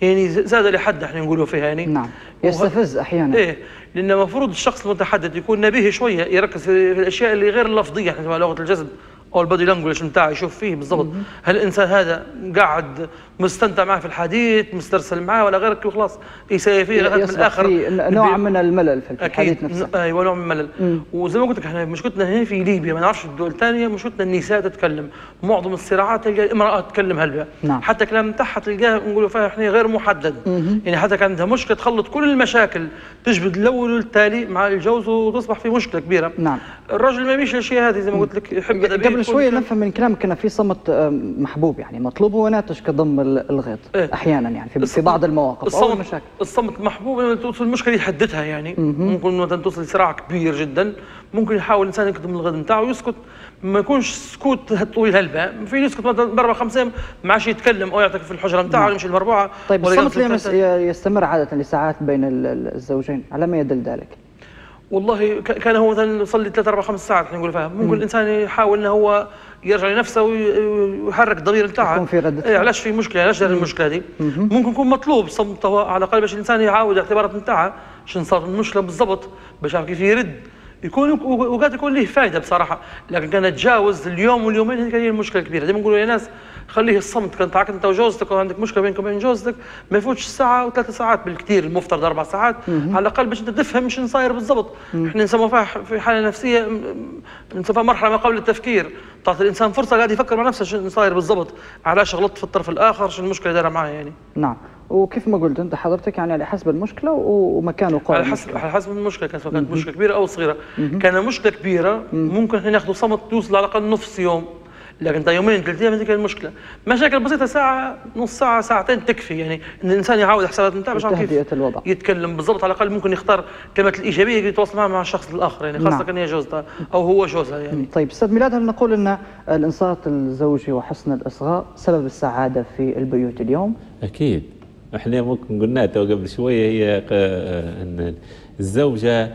يعني زاد لحد احنا نقولوا فيها، يعني نعم يستفز احيانا. ايه، لان المفروض الشخص المتحدث يكون نبيه شويه، يركز في الاشياء اللي غير اللفظيه، احنا لغه الجسد او البادي لانجوج نتاعه، يشوف فيه بالضبط هل الانسان هذا قاعد مستمتع معاه في الحديث، مسترسل معاه ولا غيرك، وخلاص يساوي فيه لغايه من الاخر نوع من الملل في الحديث نفسه. ايوه نوع من الملل. مم. وزي ما قلت لك احنا مشكلتنا هنا في ليبيا، ما نعرفش الدول الثانيه، مشكلتنا النساء تتكلم، معظم الصراعات تلقى الامراه تتكلم هلبا. نعم. حتى الكلام تاعها تلقاه نقولوا فيها احنا غير محدد. مم. يعني حتى كان عندها مشكله تخلط كل المشاكل، تجبد الاول والتالي مع الجوز وتصبح في مشكله كبيره. نعم. الرجل ما يمشيش الاشياء هذه زي ما قلت لك، يحب. قبل شويه نفهم من كلامك ان في صمت محبوب، يعني مطلوب وناتج كضم الغيط. إيه؟ احيانا يعني في, في بعض المواقف او المشاكل الصمت محبوب لما توصل المشكله يحددها. يعني م-م. ممكن مثلا توصل لصراع كبير جدا، ممكن يحاول الانسان يكتم الغيط نتاعه ويسكت، ما يكونش سكوت طويل هلبا، في يسكت مثلا بربع خمسة ما عادش يتكلم او يعتكف في الحجره نتاعه يمشي المربوعه. طيب الصمت ليه يستمر عاده لساعات بين الزوجين، على ما يدل ذلك؟ والله كان هو مثلا يصلي ثلاث أربع خمس ساعات احنا نقول فيها، ممكن الانسان يحاول انه هو يرجع لنفسه ويحرك الضمير نتاعه، يكون في رده فعل. إيه، علاش في مشكله، علاش دار المشكله دي؟ مم. ممكن يكون مطلوب صمت على الاقل باش الانسان يعاود الاعتبارات نتاعه، شنو صار المشكله بالضبط، باش يعرف كيف يرد، يكون وقت يكون له فائده بصراحه. لكن كان تجاوز اليوم واليومين هذيك هي المشكله الكبيره. ديما نقولوا يا ناس خليه الصمت، كان تعاك انت وجوزتك وعندك مشكله بينكم وبين جوزتك ما يفوتش الساعه وثلاث ساعات بالكثير، المفترض اربع ساعات على الاقل باش انت تفهم شنو صاير بالضبط. احنا نسموها في حاله نفسيه، نسموها مرحله ما قبل التفكير، تعطي الانسان فرصه قاعد يفكر مع نفسه شنو صاير بالضبط، علاش غلطت في الطرف الاخر، شنو المشكله دايره معاه. يعني نعم. وكيف ما قلت انت حضرتك، يعني على حسب المشكله ومكان وقوع على حسب على حسب المشكله، كانت كانت مشكله كبيره او صغيره. كان مشكله كبيره ممكن احنا ناخذ صمت توصل على الاقل نص يوم، لكن تا يومين ثلاث ايام هذيك المشكله. مشاكل بسيطه ساعه نص ساعه ساعتين تكفي، يعني ان الانسان يعاود حسابات نتاعه باش يعرف كيف يتكلم بالضبط، على الاقل ممكن يختار كلمات الايجابيه اللي يتواصل معها مع الشخص الاخر، يعني خاصه كان هي جوزته او هو جوزها. يعني طيب استاذ ميلاد، هل نقول ان الانصات الزوجي وحسن الاصغاء سبب السعاده في البيوت اليوم؟ اكيد احنا ممكن قلنا تو قبل شويه هي ان الزوجه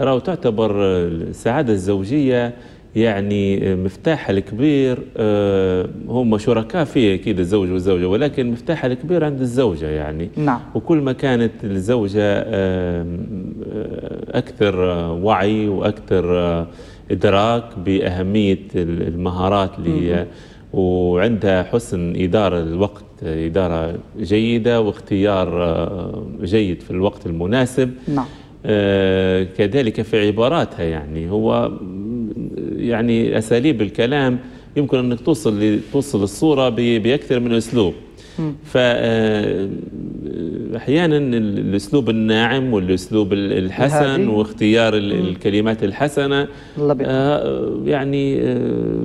راهو تعتبر السعاده الزوجيه يعني مفتاحها الكبير، هم شركاء فيه اكيد الزوج والزوجه، ولكن مفتاحها الكبير عند الزوجه يعني. نعم. وكل ما كانت الزوجه اكثر وعي واكثر ادراك باهميه المهارات اللي وعندها حسن إدارة الوقت، إدارة جيدة واختيار جيد في الوقت المناسب. نعم. كذلك في عباراتها يعني هو يعني أساليب الكلام يمكن أنك توصل توصل الصورة بأكثر من أسلوب. فأحيانا الأسلوب الناعم والأسلوب الحسن واختيار الكلمات الحسنة يعني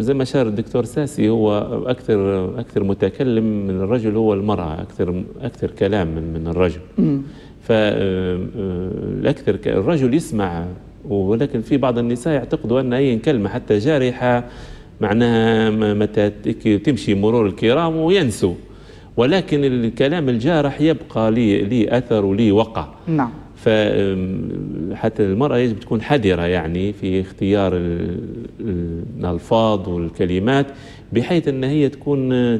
زي ما شار الدكتور ساسي هو أكثر أكثر متكلم من الرجل هو المرأة، أكثر أكثر كلام من من الرجل. فالأكثر الرجل يسمع، ولكن في بعض النساء يعتقدوا أن أي كلمة حتى جارحة معناها متى تمشي مرور الكرام وينسوا، ولكن الكلام الجارح يبقى لي لي اثر ولي وقع. نعم. فحتى المراه يجب تكون حذره يعني في اختيار الالفاظ والكلمات بحيث ان هي تكون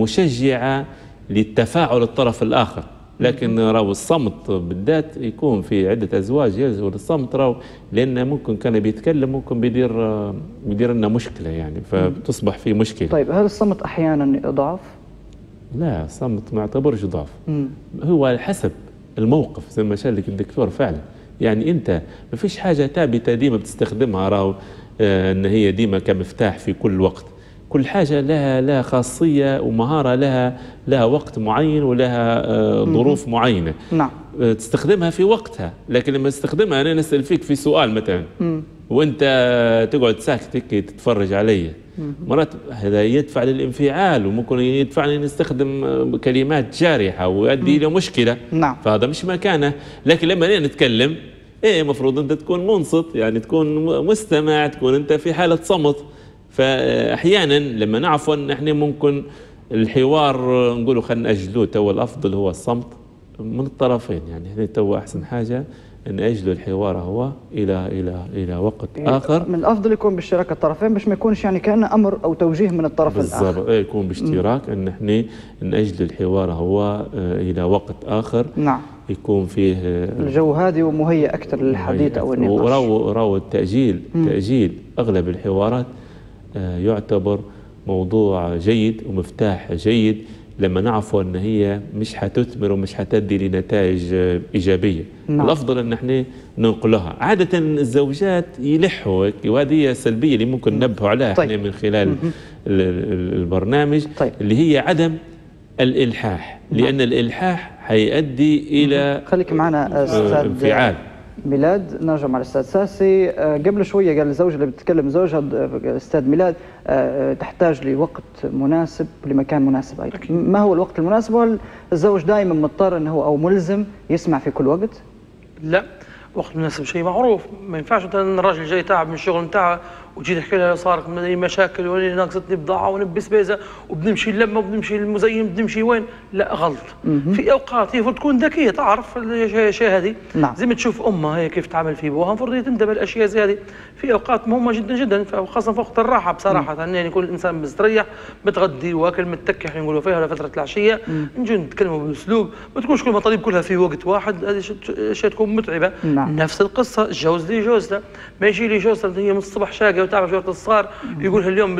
مشجعه للتفاعل الطرف الاخر، لكن راهو الصمت بالذات يكون في عده ازواج يلجؤوا للصمت راهو لان ممكن كان بيتكلم ممكن بيدير بيدير لنا مشكله يعني، فتصبح في مشكله. طيب هل الصمت احيانا ضعف؟ لا، الصمت ما يعتبرش ضعف، هو حسب الموقف زي ما قال لك الدكتور فعلا. يعني انت ما فيش حاجه ثابته ديما بتستخدمها راهو آه ان هي ديما كمفتاح في كل وقت، كل حاجه لها لها خاصيه ومهاره لها لها وقت معين ولها آه ظروف معينه. نعم. آه تستخدمها في وقتها، لكن لما تستخدمها انا نسال فيك في سؤال مثلا وانت تقعد ساكت هيك تتفرج عليا، مرات هذا يدفع للانفعال وممكن يدفعني نستخدم كلمات جارحه ويؤدي الى مشكله. نعم. فهذا مش مكانه، لكن لما انا نتكلم ايه المفروض انت تكون منصت يعني تكون مستمع، تكون انت في حاله صمت. فاحيانا لما نعرفوا ان احنا ممكن الحوار نقولوا خلينا ناجلوه، تو الافضل هو الصمت من الطرفين يعني، هنا تو احسن حاجه نأجل الحوار هو إلى إلى إلى وقت يعني آخر. من الأفضل يكون باشتراك الطرفين باش ما يكونش يعني كأنه أمر أو توجيه من الطرف بالزبط. الآخر. بالضبط، يكون باشتراك أن احنا نأجل الحوار هو إلى وقت آخر. نعم. يكون فيه الجو هادي ومهيأ أكثر للحديث أو النقاش. وراو راو التأجيل مم. تأجيل أغلب الحوارات يعتبر موضوع جيد ومفتاح جيد لما نعرفوا ان هي مش حتثمر ومش حتدي لنتائج ايجابيه. نعم. الافضل ان احنا ننقلها. عاده الزوجات يلحوا وهذه سلبيه اللي ممكن ننبهوا عليها. طيب. احنا من خلال البرنامج. طيب. اللي هي عدم الالحاح. نعم. لان الالحاح هيؤدي الى خليك معنا استاذ ميلاد، نرجع مع الاستاذ ساسي. قبل شويه قال الزوجه اللي بتتكلم زوجها الاستاذ ميلاد تحتاج لوقت مناسب لمكان مناسب ايضا. ما هو الوقت المناسب؟ وهل الزوج دائما مضطر انه هو او ملزم يسمع في كل وقت؟ لا، وقت مناسب شيء معروف، ما ينفعش مثلا الراجل جاي تعب من الشغل نتاعه وتجي تحكي لها صارت مشاكل وانا ناقصتني بضاعه ونبي سبيزه وبنمشي لما وبنمشي المزين وبنمشي وين. لا غلط. في اوقات هي المفروض تكون ذكيه تعرف الاشياء هذه. نعم. زي ما تشوف امها هي كيف تعمل في بوها المفروض هي تندب الاشياء زي هذه في اوقات مهمه جدا جدا، خاصه في وقت الراحه بصراحه. يعني يكون الانسان مستريح متغدي واكل متكح نقولوا فيها ولا فتره العشيه نجي نتكلموا باسلوب، ما تكونش كل المطالب كلها في وقت واحد، هذه اشياء تكون متعبه. نعم. نفس القصه الجوز لي جوزته، ما يجي لي جوزته هي من الصبح شاقه تعرف شورت الصغار يقولها اليوم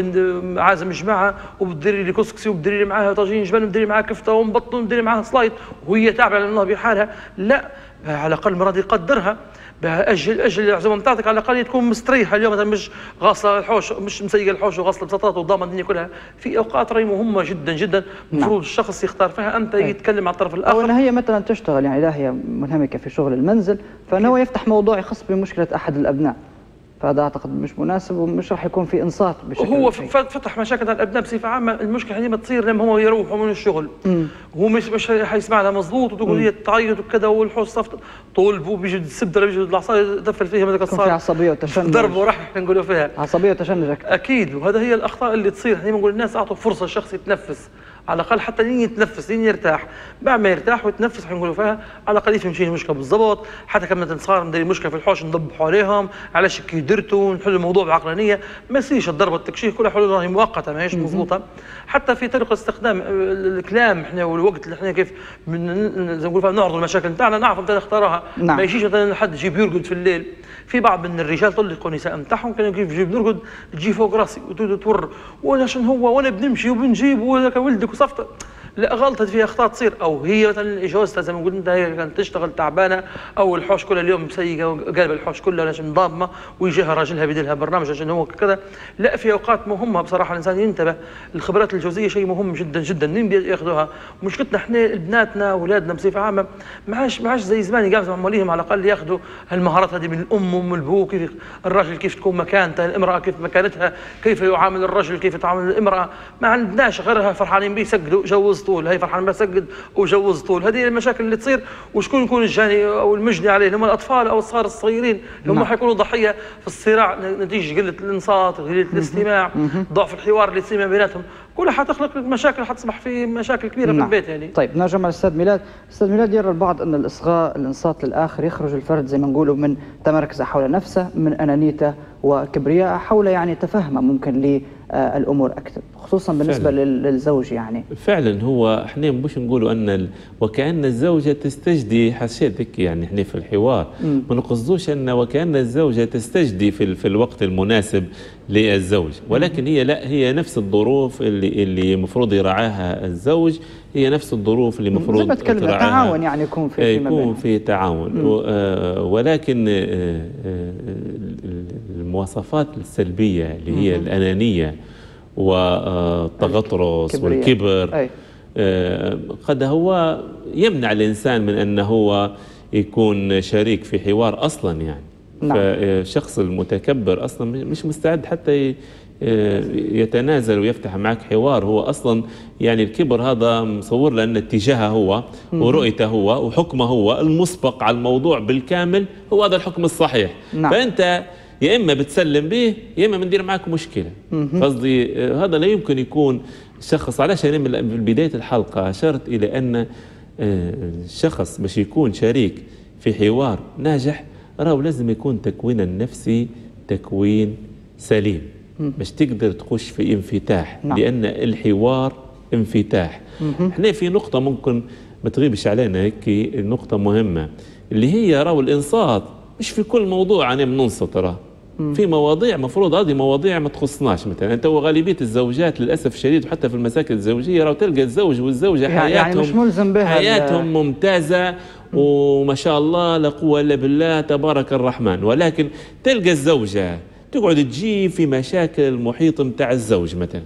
عازم جماعه وبتديري لي كسكسي وبتديري معاها طاجين جبن وبتديري معاها كفته ومبطن وبتديري معاها سلايط وهي تعبه على الله بحالها. لا، على الاقل المراه يقدرها بها، اجل اجل العزومه نتاعتك على الاقل تكون مستريحه اليوم، مثلا مش غاصله الحوش مش مسيقه الحوش وغاصله بسطات وضامه الدنيا كلها. في اوقات راهي مهمه جدا جدا المفروض الشخص يختار فيها انت أي. يتكلم على الطرف الاخر، وانها هي مثلا تشتغل يعني لا هي منهمكه في شغل المنزل فانه يفتح موضوع يخص بمشكله احد الابناء، فهذا اعتقد مش مناسب ومش راح يكون في انصات بشكل هو شيء. فتح مشاكل على الابناء بصفه عامه، المشكله هذه ما تصير لما هم يروحوا من الشغل. مم. وهو مش مش حيسمعنا مظبوط، وتقول هي تعيط وكذا والحوسه طولبوا بيجي السبده بيجي العصايه دفل فيها ما كانت صار عصبيه وتشنج ضرب ورح نقولوا فيها عصبيه وتشنج اكيد. وهذا هي الاخطاء اللي تصير، دائما نقول الناس اعطوا فرصه الشخص يتنفس على الاقل حتى لين يتنفس لين يرتاح، بعد ما يرتاح ويتنفس حنقولوا فيها على الاقل يفهم شنو المشكله بالضبط، حتى كما تنصار ندير مشكله في الحوش نضبحوا عليهم علاش كي درتوا نحل الموضوع بعقلانيه، ما يصيرش الضرب والتكشيف كلها حلول راهي مؤقته ماهيش مضبوطه. حتى في طريقه استخدام الكلام احنا والوقت اللي احنا كيف زي ما نقولوا نعرض المشاكل نتاعنا نعرف متى نختارها، نعم. ما يجيش مثلا حد يجيب يرقد في الليل، في بعض من الرجال طلقوا نساء نتاعهم كانوا كيف يجيب نرقد تجي فوق راسي وتور وانا شنو هو وانا بنمشي وبنجيب وهذاك ولدك صفطه، لا غلطت فيها اخطاء تصير، او هي مثلا جوزتها زي ما قلت انت هي كانت تشتغل تعبانه او الحوش كلها اليوم مسيقه وقالب الحوش كله علاش مضامه ويجيها راجلها بيدير لها برنامج عشان هو كذا، لا في اوقات مهمه بصراحه الانسان ينتبه، الخبرات الجوزيه شيء مهم جدا جدا منين ياخذوها، مشكلتنا احنا بناتنا اولادنا بصفه عامه ما عادش ما عادش زي زمان قاعد عماليهم على الاقل ياخذوا هالمهارات هذه من الام ومن البو، كيف الراجل كيف تكون مكانته، الامراه كيف مكانتها، كيف يعامل الرجل كيف تعامل الامراه، ما عندناش غيرها فرحانين بيه سجلوا جوزت طول هي فرحان بسجد وجوز طول، هذه المشاكل اللي تصير وشكون يكون الجاني او المجني عليه هم الاطفال او الصغار الصغيرين اللي هم حيكونوا ضحيه في الصراع نتيجه قله الانصات قله الاستماع ضعف الحوار اللي يصير بيناتهم، كلها حتخلق مشاكل حتصبح في مشاكل كبيره في البيت يعني. طيب نرجع مع الاستاذ ميلاد، الاستاذ ميلاد يرى البعض ان الاصغاء الانصات للاخر يخرج الفرد زي ما نقولوا من تمركزه حول نفسه من انانيته وكبرياءه حول يعني تفهمه ممكن لي الامور اكثر خصوصا بالنسبه فعلا. للزوج يعني فعلا هو احنا مش نقولوا ان وكأن الزوجه تستجدي حسيتك يعني احنا في الحوار مم. ما نقصدوش ان وكأن الزوجه تستجدي في, في الوقت المناسب للزوج، ولكن هي لا هي نفس الظروف اللي اللي المفروض يراعاها الزوج هي نفس الظروف اللي المفروض تراعاها زي ما تكلمنا تعاون يعني يكون في يكون في تعاون و آه ولكن آه المواصفات السلبيه اللي هي مم. الانانيه والتغطرس والكبر آه قد هو يمنع الانسان من ان هو يكون شريك في حوار اصلا يعني. نعم. فالشخص المتكبر اصلا مش مستعد حتى يتنازل ويفتح معك حوار، هو اصلا يعني الكبر هذا مصور لان اتجاهه هو ورؤيته هو وحكمه هو المسبق على الموضوع بالكامل هو هذا الحكم الصحيح. نعم. فانت يا اما بتسلم به يا اما بندير معك مشكله. قصدي هذا لا يمكن يكون شخص، علاش انا من بدايه الحلقه اشرت الى ان الشخص باش يكون شريك في حوار ناجح راهو لازم يكون تكوين النفسي تكوين سليم باش تقدر تخش في انفتاح. نعم. لأن الحوار انفتاح. احنا في نقطة ممكن ما تغيبش علينا هيك نقطة مهمة اللي هي راهو الإنصات مش في كل موضوع أنا بننصت، راه في مواضيع مفروض هذه مواضيع ما تخصناش. مثلا انت وغالبيه الزوجات للاسف الشديد وحتى في المساكن الزوجيه راهو تلقى الزوج والزوجه حياتهم يعني مش ملزم بها حياتهم ممتازه وما شاء الله لا قوه الا بالله تبارك الرحمن، ولكن تلقى الزوجه تقعد تجيب في مشاكل المحيط نتاع الزوج مثلا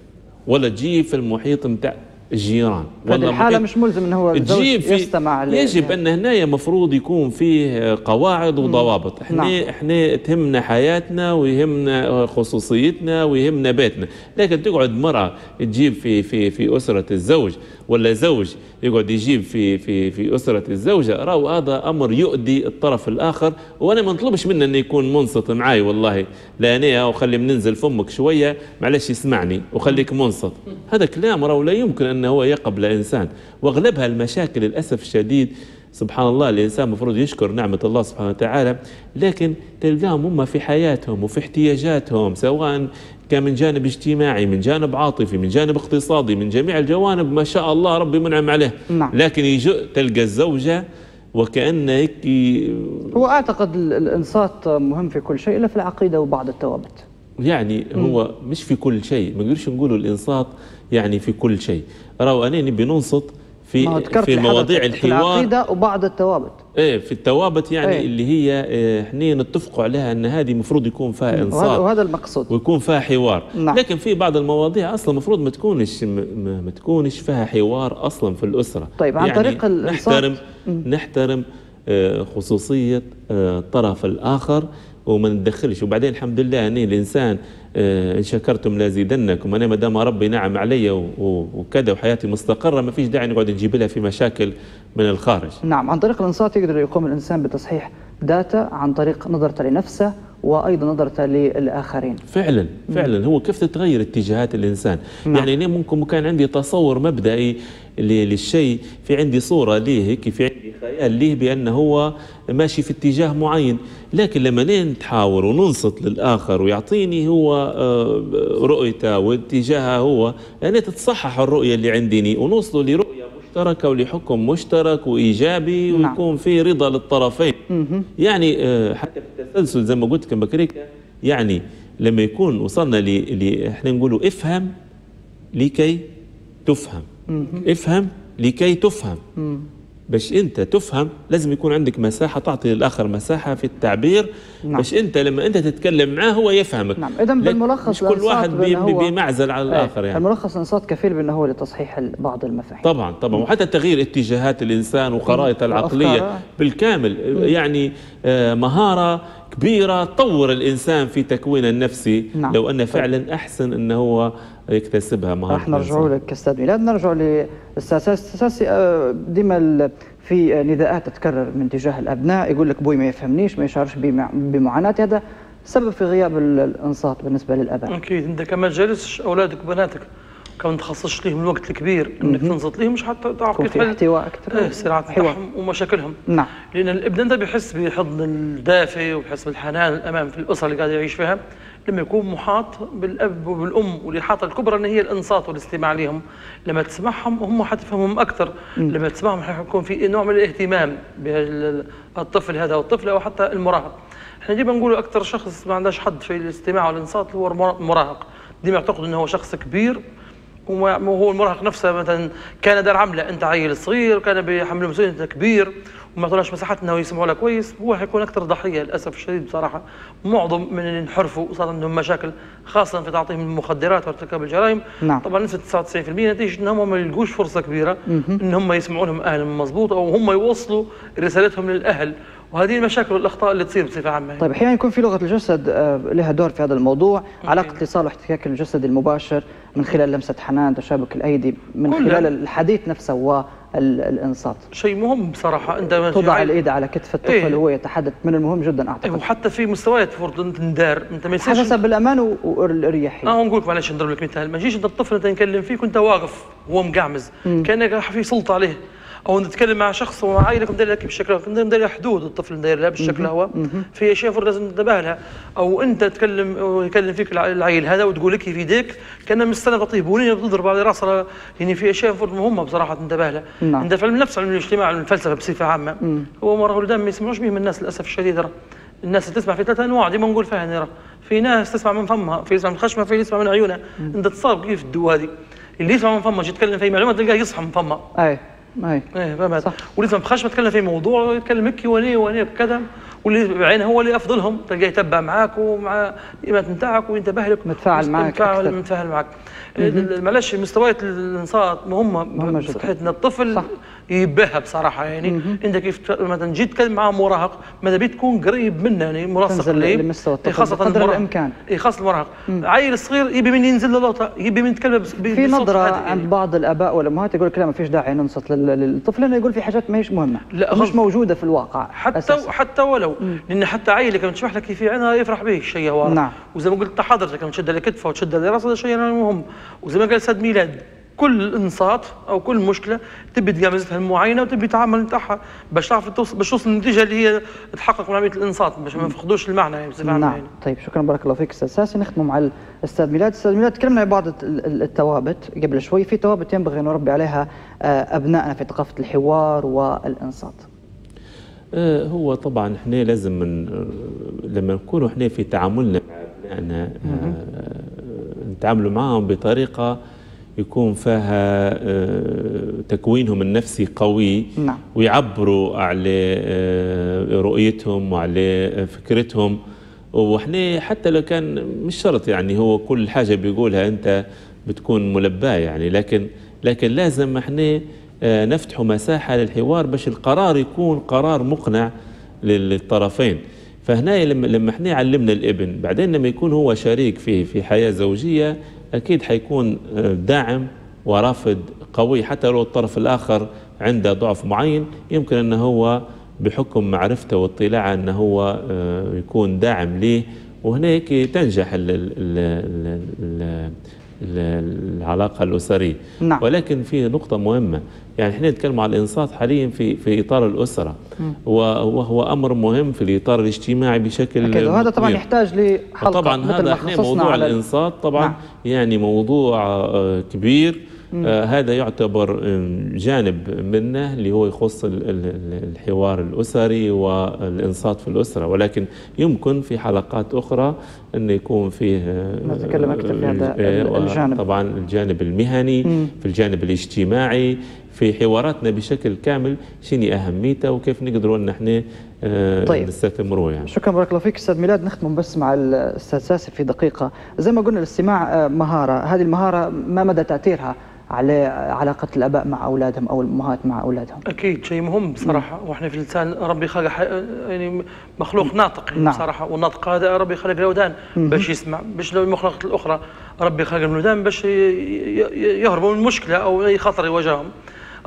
ولا تجيب في المحيط نتاع الجيران، هذه الحاله مش ملزم ان هو الزوج يستمع لها. يجب ان هنايا مفروض يكون فيه قواعد وضوابط. احنا نعم. احنا تهمنا حياتنا ويهمنا خصوصيتنا ويهمنا بيتنا، لكن تقعد مرأة تجيب في في في اسره الزوج ولا زوج يقعد يجيب في في في اسره الزوجه، راهو هذا امر يؤذي الطرف الاخر. وانا ما نطلبش منه انه يكون منصت معاي والله لا انا وخلي مننزل فمك شويه معلش يسمعني وخليك منصت، هذا كلام راهو لا يمكن ان هو يقبل انسان. واغلبها المشاكل للاسف الشديد سبحان الله الانسان المفروض يشكر نعمه الله سبحانه وتعالى، لكن تلقاهم هم في حياتهم وفي احتياجاتهم سواء كان من جانب اجتماعي من جانب عاطفي من جانب اقتصادي من جميع الجوانب ما شاء الله ربي منعم عليه. نعم. لكن يجو تلقى الزوجه وكأن هيك هو اعتقد الانصات مهم في كل شيء الا في العقيده وبعض التوابت يعني م. هو مش في كل شيء ما نقدرش نقولوا الانصات يعني في كل شيء، راهو انا نبي ننصت في في مواضيع الحوار في العقيده وبعض التوابت ايه في التوابت يعني ايه. اللي هي احنا نتفقوا عليها ان هذه المفروض يكون فيها انصات وهذا المقصود ويكون فيها حوار. نعم. لكن في بعض المواضيع اصلا المفروض ما تكونش ما تكونش فيها حوار اصلا في الاسره. طيب عن يعني طريق الانصات نحترم م. نحترم خصوصيه الطرف الاخر وما نتدخلش. وبعدين الحمد لله ان الانسان إن شكرتم لازيدنكم، أنا ما دام ربي نعم علي وكذا وحياتي مستقرة ما فيش داعي نقعد نجيب لها في مشاكل من الخارج. نعم، عن طريق الإنصات يقدر يقوم الإنسان بتصحيح داتا عن طريق نظرته لنفسه وأيضا نظرته للآخرين. فعلا فعلا مم. هو كيف تتغير اتجاهات الإنسان. مم. يعني أنا ممكن كان عندي تصور مبدئي للشيء، في عندي صورة ليه هيك، في عندي خيال ليه بأنه هو ماشي في اتجاه معين، لكن لما نتحاور وننصت للآخر ويعطيني هو رؤيته واتجاهه هو، يعني تتصحح الرؤية اللي عندني ونوصلوا لرؤية مشتركة ولحكم مشترك وإيجابي ويكون في رضا للطرفين. يعني حتى في التسلسل زي ما قلت لكم بكريكا، يعني لما يكون وصلنا ل احنا نقولوا افهم لكي تفهم، افهم لكي تفهم، باش انت تفهم لازم يكون عندك مساحه تعطي للاخر مساحه في التعبير. نعم. باش انت لما انت تتكلم معاه هو يفهمك. نعم، اذا بالملخص مش كل واحد بمعزل عن الاخر. يعني الملخص الانصات كفيل بانه هو لتصحيح بعض المفاهيم. طبعا طبعا، وحتى تغيير اتجاهات الانسان وخرائطه العقليه بالكامل. مم. يعني آه مهاره كبيره تطور الانسان في تكوينه النفسي. نعم. لو انه فعلا احسن انه هو يكتسبها مهارة. راح نرجعوا لك استاذ ميلاد، نرجع للاستاذ ساسي. ديما في نداءات تتكرر من تجاه الابناء، يقول لك بوي ما يفهمنيش، ما يشعرش بمعاناتي، هذا سبب في غياب الانصات بالنسبه للاباء. اكيد انت ما تجالسش اولادك وبناتك، كما تخصصش لهم الوقت الكبير انك تنصت لهم، مش حتى تعرف كيف تحل احتواء اكثر اه صراعات تاعهم ومشاكلهم. نعم، لان الابن انت بيحس بحضن الدافئ وبيحس بالحنان الامام في الاسره اللي قاعد يعيش فيها لما يكون محاط بالاب وبالام، والاحاطه الكبرى ان هي الانصات والاستماع لهم. لما تسمعهم هم حتفهمهم اكثر، لما تسمعهم حيكون في نوع من الاهتمام بالطفل هذا والطفل او حتى المراهق. احنا ديما نقولوا اكثر شخص ما عندهاش حد في الاستماع والانصات هو المراهق، ديما يعتقد انه هو شخص كبير وهو المراهق نفسه. مثلا كان دار عمله، انت عيل صغير وكان بيحمل مسؤوليه انت كبير وما يعطوناش مساحات انه يسمعوا لها كويس، هو حيكون اكثر ضحيه للاسف الشديد. بصراحه معظم من اللي انحرفوا وصار عندهم مشاكل خاصه في تعاطيهم المخدرات وارتكاب الجرائم. نعم. طبعا نسبه تسعة وتسعين بالمئة نتيجه انهم ما يلقوش فرصه كبيره ان هم يسمعوا لهم اهلهم مضبوط او هم يوصلوا رسالتهم للاهل، وهذه المشاكل والاخطاء اللي تصير بصفه عامه. طيب، احيانا يكون في لغه الجسد لها دور في هذا الموضوع، علاقه اتصال واحتكاك الجسد المباشر من خلال لمسه حنان، تشابك الايدي، من خلال الحديث نفسه و الانصات. شيء مهم بصراحه، انت توضع الايد على كتف الطفل. إيه؟ هو يتحدث، من المهم جدا اعتقد. وحتى إيه، في مستويات فرض ندار انت ما يصيرش حسب الامان والرياحيه. اه نقول لك معلش نضرب لك مثال، ما تجيش انت الطفل انت نكلم فيه وانت واقف هو مقعمز كانك راح في سلطه عليه، او نتكلم مع شخص ومع عائله مدير لك بالشكل هذا، مدير حدود الطفل مدير لها بالشكل هو في اشياء لازم تنتبه لها. او انت تكلم يكلم فيك العيل هذا وتقول لك في يديك كان مستنى تعطيه بوليه بتضرب على راسه، يعني في اشياء فرض مهمه بصراحه تنتبه لها. نعم. عند علم النفس، علم الاجتماع، علم الفلسفه بصفه عامه. مم. هو مرة الولدان ما يسمعوش به من الناس للاسف الشديد. راه الناس اللي تسمع في ثلاثه انواع ديما نقول فيها، يعني راه في ناس تسمع من فمها، في يسمع من خشمها، في يسمع من عيونها. انت تصاب كيف الدو هذه اللي يسمع من فمها تجي تكلم في معلومه تلقاه يصحى من فمها. اي اي ايه فهمت. واللي يسمع بخشمه تكلم في موضوع يتكلم هكي وليه وليه بكذا، واللي بعينه هو اللي افضلهم تلقاه يتبع معاك ومع الايمات نتاعك وينتبه لك، متفاعل معك، متفاعل معك. معلش مستويات الانصات مهمه بصحه الطفل. صح. يباها بصراحه، يعني مم. انت كيف مثلا جيت تكلم مع مراهق ماذا بيه تكون قريب منه، يعني ملاصق ليه خاصه قدر الامكان. اي خاصه المراهق، عيل صغير يبي من ينزل له، يبي من يتكلم في نظره عند بعض الاباء والامهات يقول لك لا ما فيش داعي ننصت للطفل لانه يقول في حاجات ما هيش مهمه، لا مش موجوده في الواقع حتى أساساً. حتى ولو مم. لان حتى عيلك لما تشرح لك كيف في عينها يفرح به الشيء هو. نعم. وزي ما قلت حضرتك لما تشد على كتفه وتشد على راسه هذا شيء مهم. وزي ما قال سيد ميلاد، كل انصات او كل مشكله تبي تجامزتها المعاينه وتبي تعامل نتاعها باش تعرف توصل باش توصل للنتيجه اللي هي تحقق من عمليه الانصات باش ما نفقدوش المعنى يعني بصفه عامه. نعم. طيب شكرا بارك الله فيك استاذ ساسي. نختم مع الاستاذ ميلاد. استاذ ميلاد، تكلمنا عن بعض الثوابت قبل شوي، في ثوابت ينبغي نربي عليها ابنائنا في ثقافه الحوار والانصات. هو طبعا احنا لازم من لما نكونوا احنا في تعاملنا مع ابنائنا نتعاملوا معهم بطريقه يكون فيها تكوينهم النفسي قوي. نعم. ويعبروا على رؤيتهم وعلى فكرتهم، واحنا حتى لو كان مش شرط يعني هو كل حاجه بيقولها انت بتكون ملباه يعني، لكن لكن لازم احنا نفتحوا مساحه للحوار باش القرار يكون قرار مقنع للطرفين. فهنا لما لما احنا علمنا الابن، بعدين لما يكون هو شريك في في حياه زوجيه اكيد حيكون داعم ورافد قوي، حتى لو الطرف الاخر عنده ضعف معين يمكن ان هو بحكم معرفته واطلاعه ان هو يكون داعم ليه، وهناك تنجح ال ال ال ال العلاقة الأسرية. نعم. ولكن في نقطة مهمة، يعني احنا نتكلم عن الإنصات حاليا في في إطار الأسرة، م. وهو أمر مهم في الإطار الاجتماعي بشكل أكيد، وهذا طبعا يحتاج لحلقة. طبعا هذا احنا موضوع الإنصات طبعا نعم. يعني موضوع كبير، آه هذا يعتبر جانب منه اللي هو يخص الحوار الأسري والإنصات في الأسرة، ولكن يمكن في حلقات أخرى أن يكون فيه نتكلم أكثر في هذا الجانب، طبعا الجانب المهني مم. في الجانب الاجتماعي، في حواراتنا بشكل كامل شنو أهميته وكيف نقدروا أن احنا آه طيب. نستثمروه. يعني شكرا بارك الله فيك أستاذ ميلاد. نختم بس مع الأستاذ ساسي في دقيقة، زي ما قلنا الاستماع مهارة، هذه المهارة ما مدى تأثيرها على علاقة الآباء مع أولادهم أو الأمهات مع أولادهم؟ أكيد شيء مهم بصراحة، وإحنا في الإنسان ربي خلق يعني مخلوق ناطق يعني نعم. بصراحة، والنطق هذا ربي خلق الأودان باش يسمع، باش المخلوقات الأخرى ربي خلق الأودان باش يهربوا من مشكلة أو أي خطر يواجههم.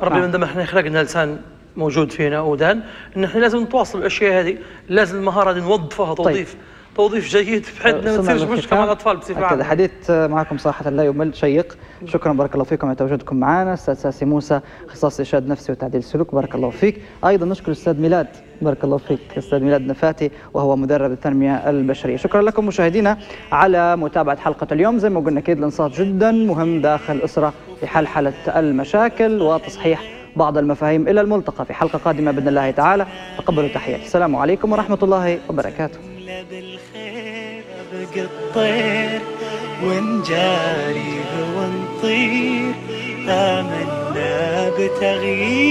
ربي عندما نعم. إحنا خلقنا لسان موجود فينا أودان، إن إحنا لازم نتواصل الأشياء هذه، لازم المهارة هذه نوظفها توظيف طيب. توظيف جيد بحيث ما تصيرش مشكله مع الاطفال بصفه عامه. الحديث معكم صراحه لا يمل، شيق. شكرا بارك الله فيكم على تواجدكم معنا، استاذ ساسي موسى اختصاصي ارشاد نفسي وتعديل السلوك، بارك الله فيك. ايضا نشكر الاستاذ ميلاد، بارك الله فيك استاذ ميلاد النفاتي وهو مدرب التنميه البشريه. شكرا لكم مشاهدينا على متابعه حلقه اليوم، زي ما قلنا اكيد الانصات جدا مهم داخل الاسره لحلحله المشاكل وتصحيح بعض المفاهيم. الى الملتقى في حلقه قادمه باذن الله تعالى، تقبلوا تحياتي، السلام عليكم ورحمه الله وبركاته. بالخير ابقى الطير ونجاري ونطير، آمنا بتغيير.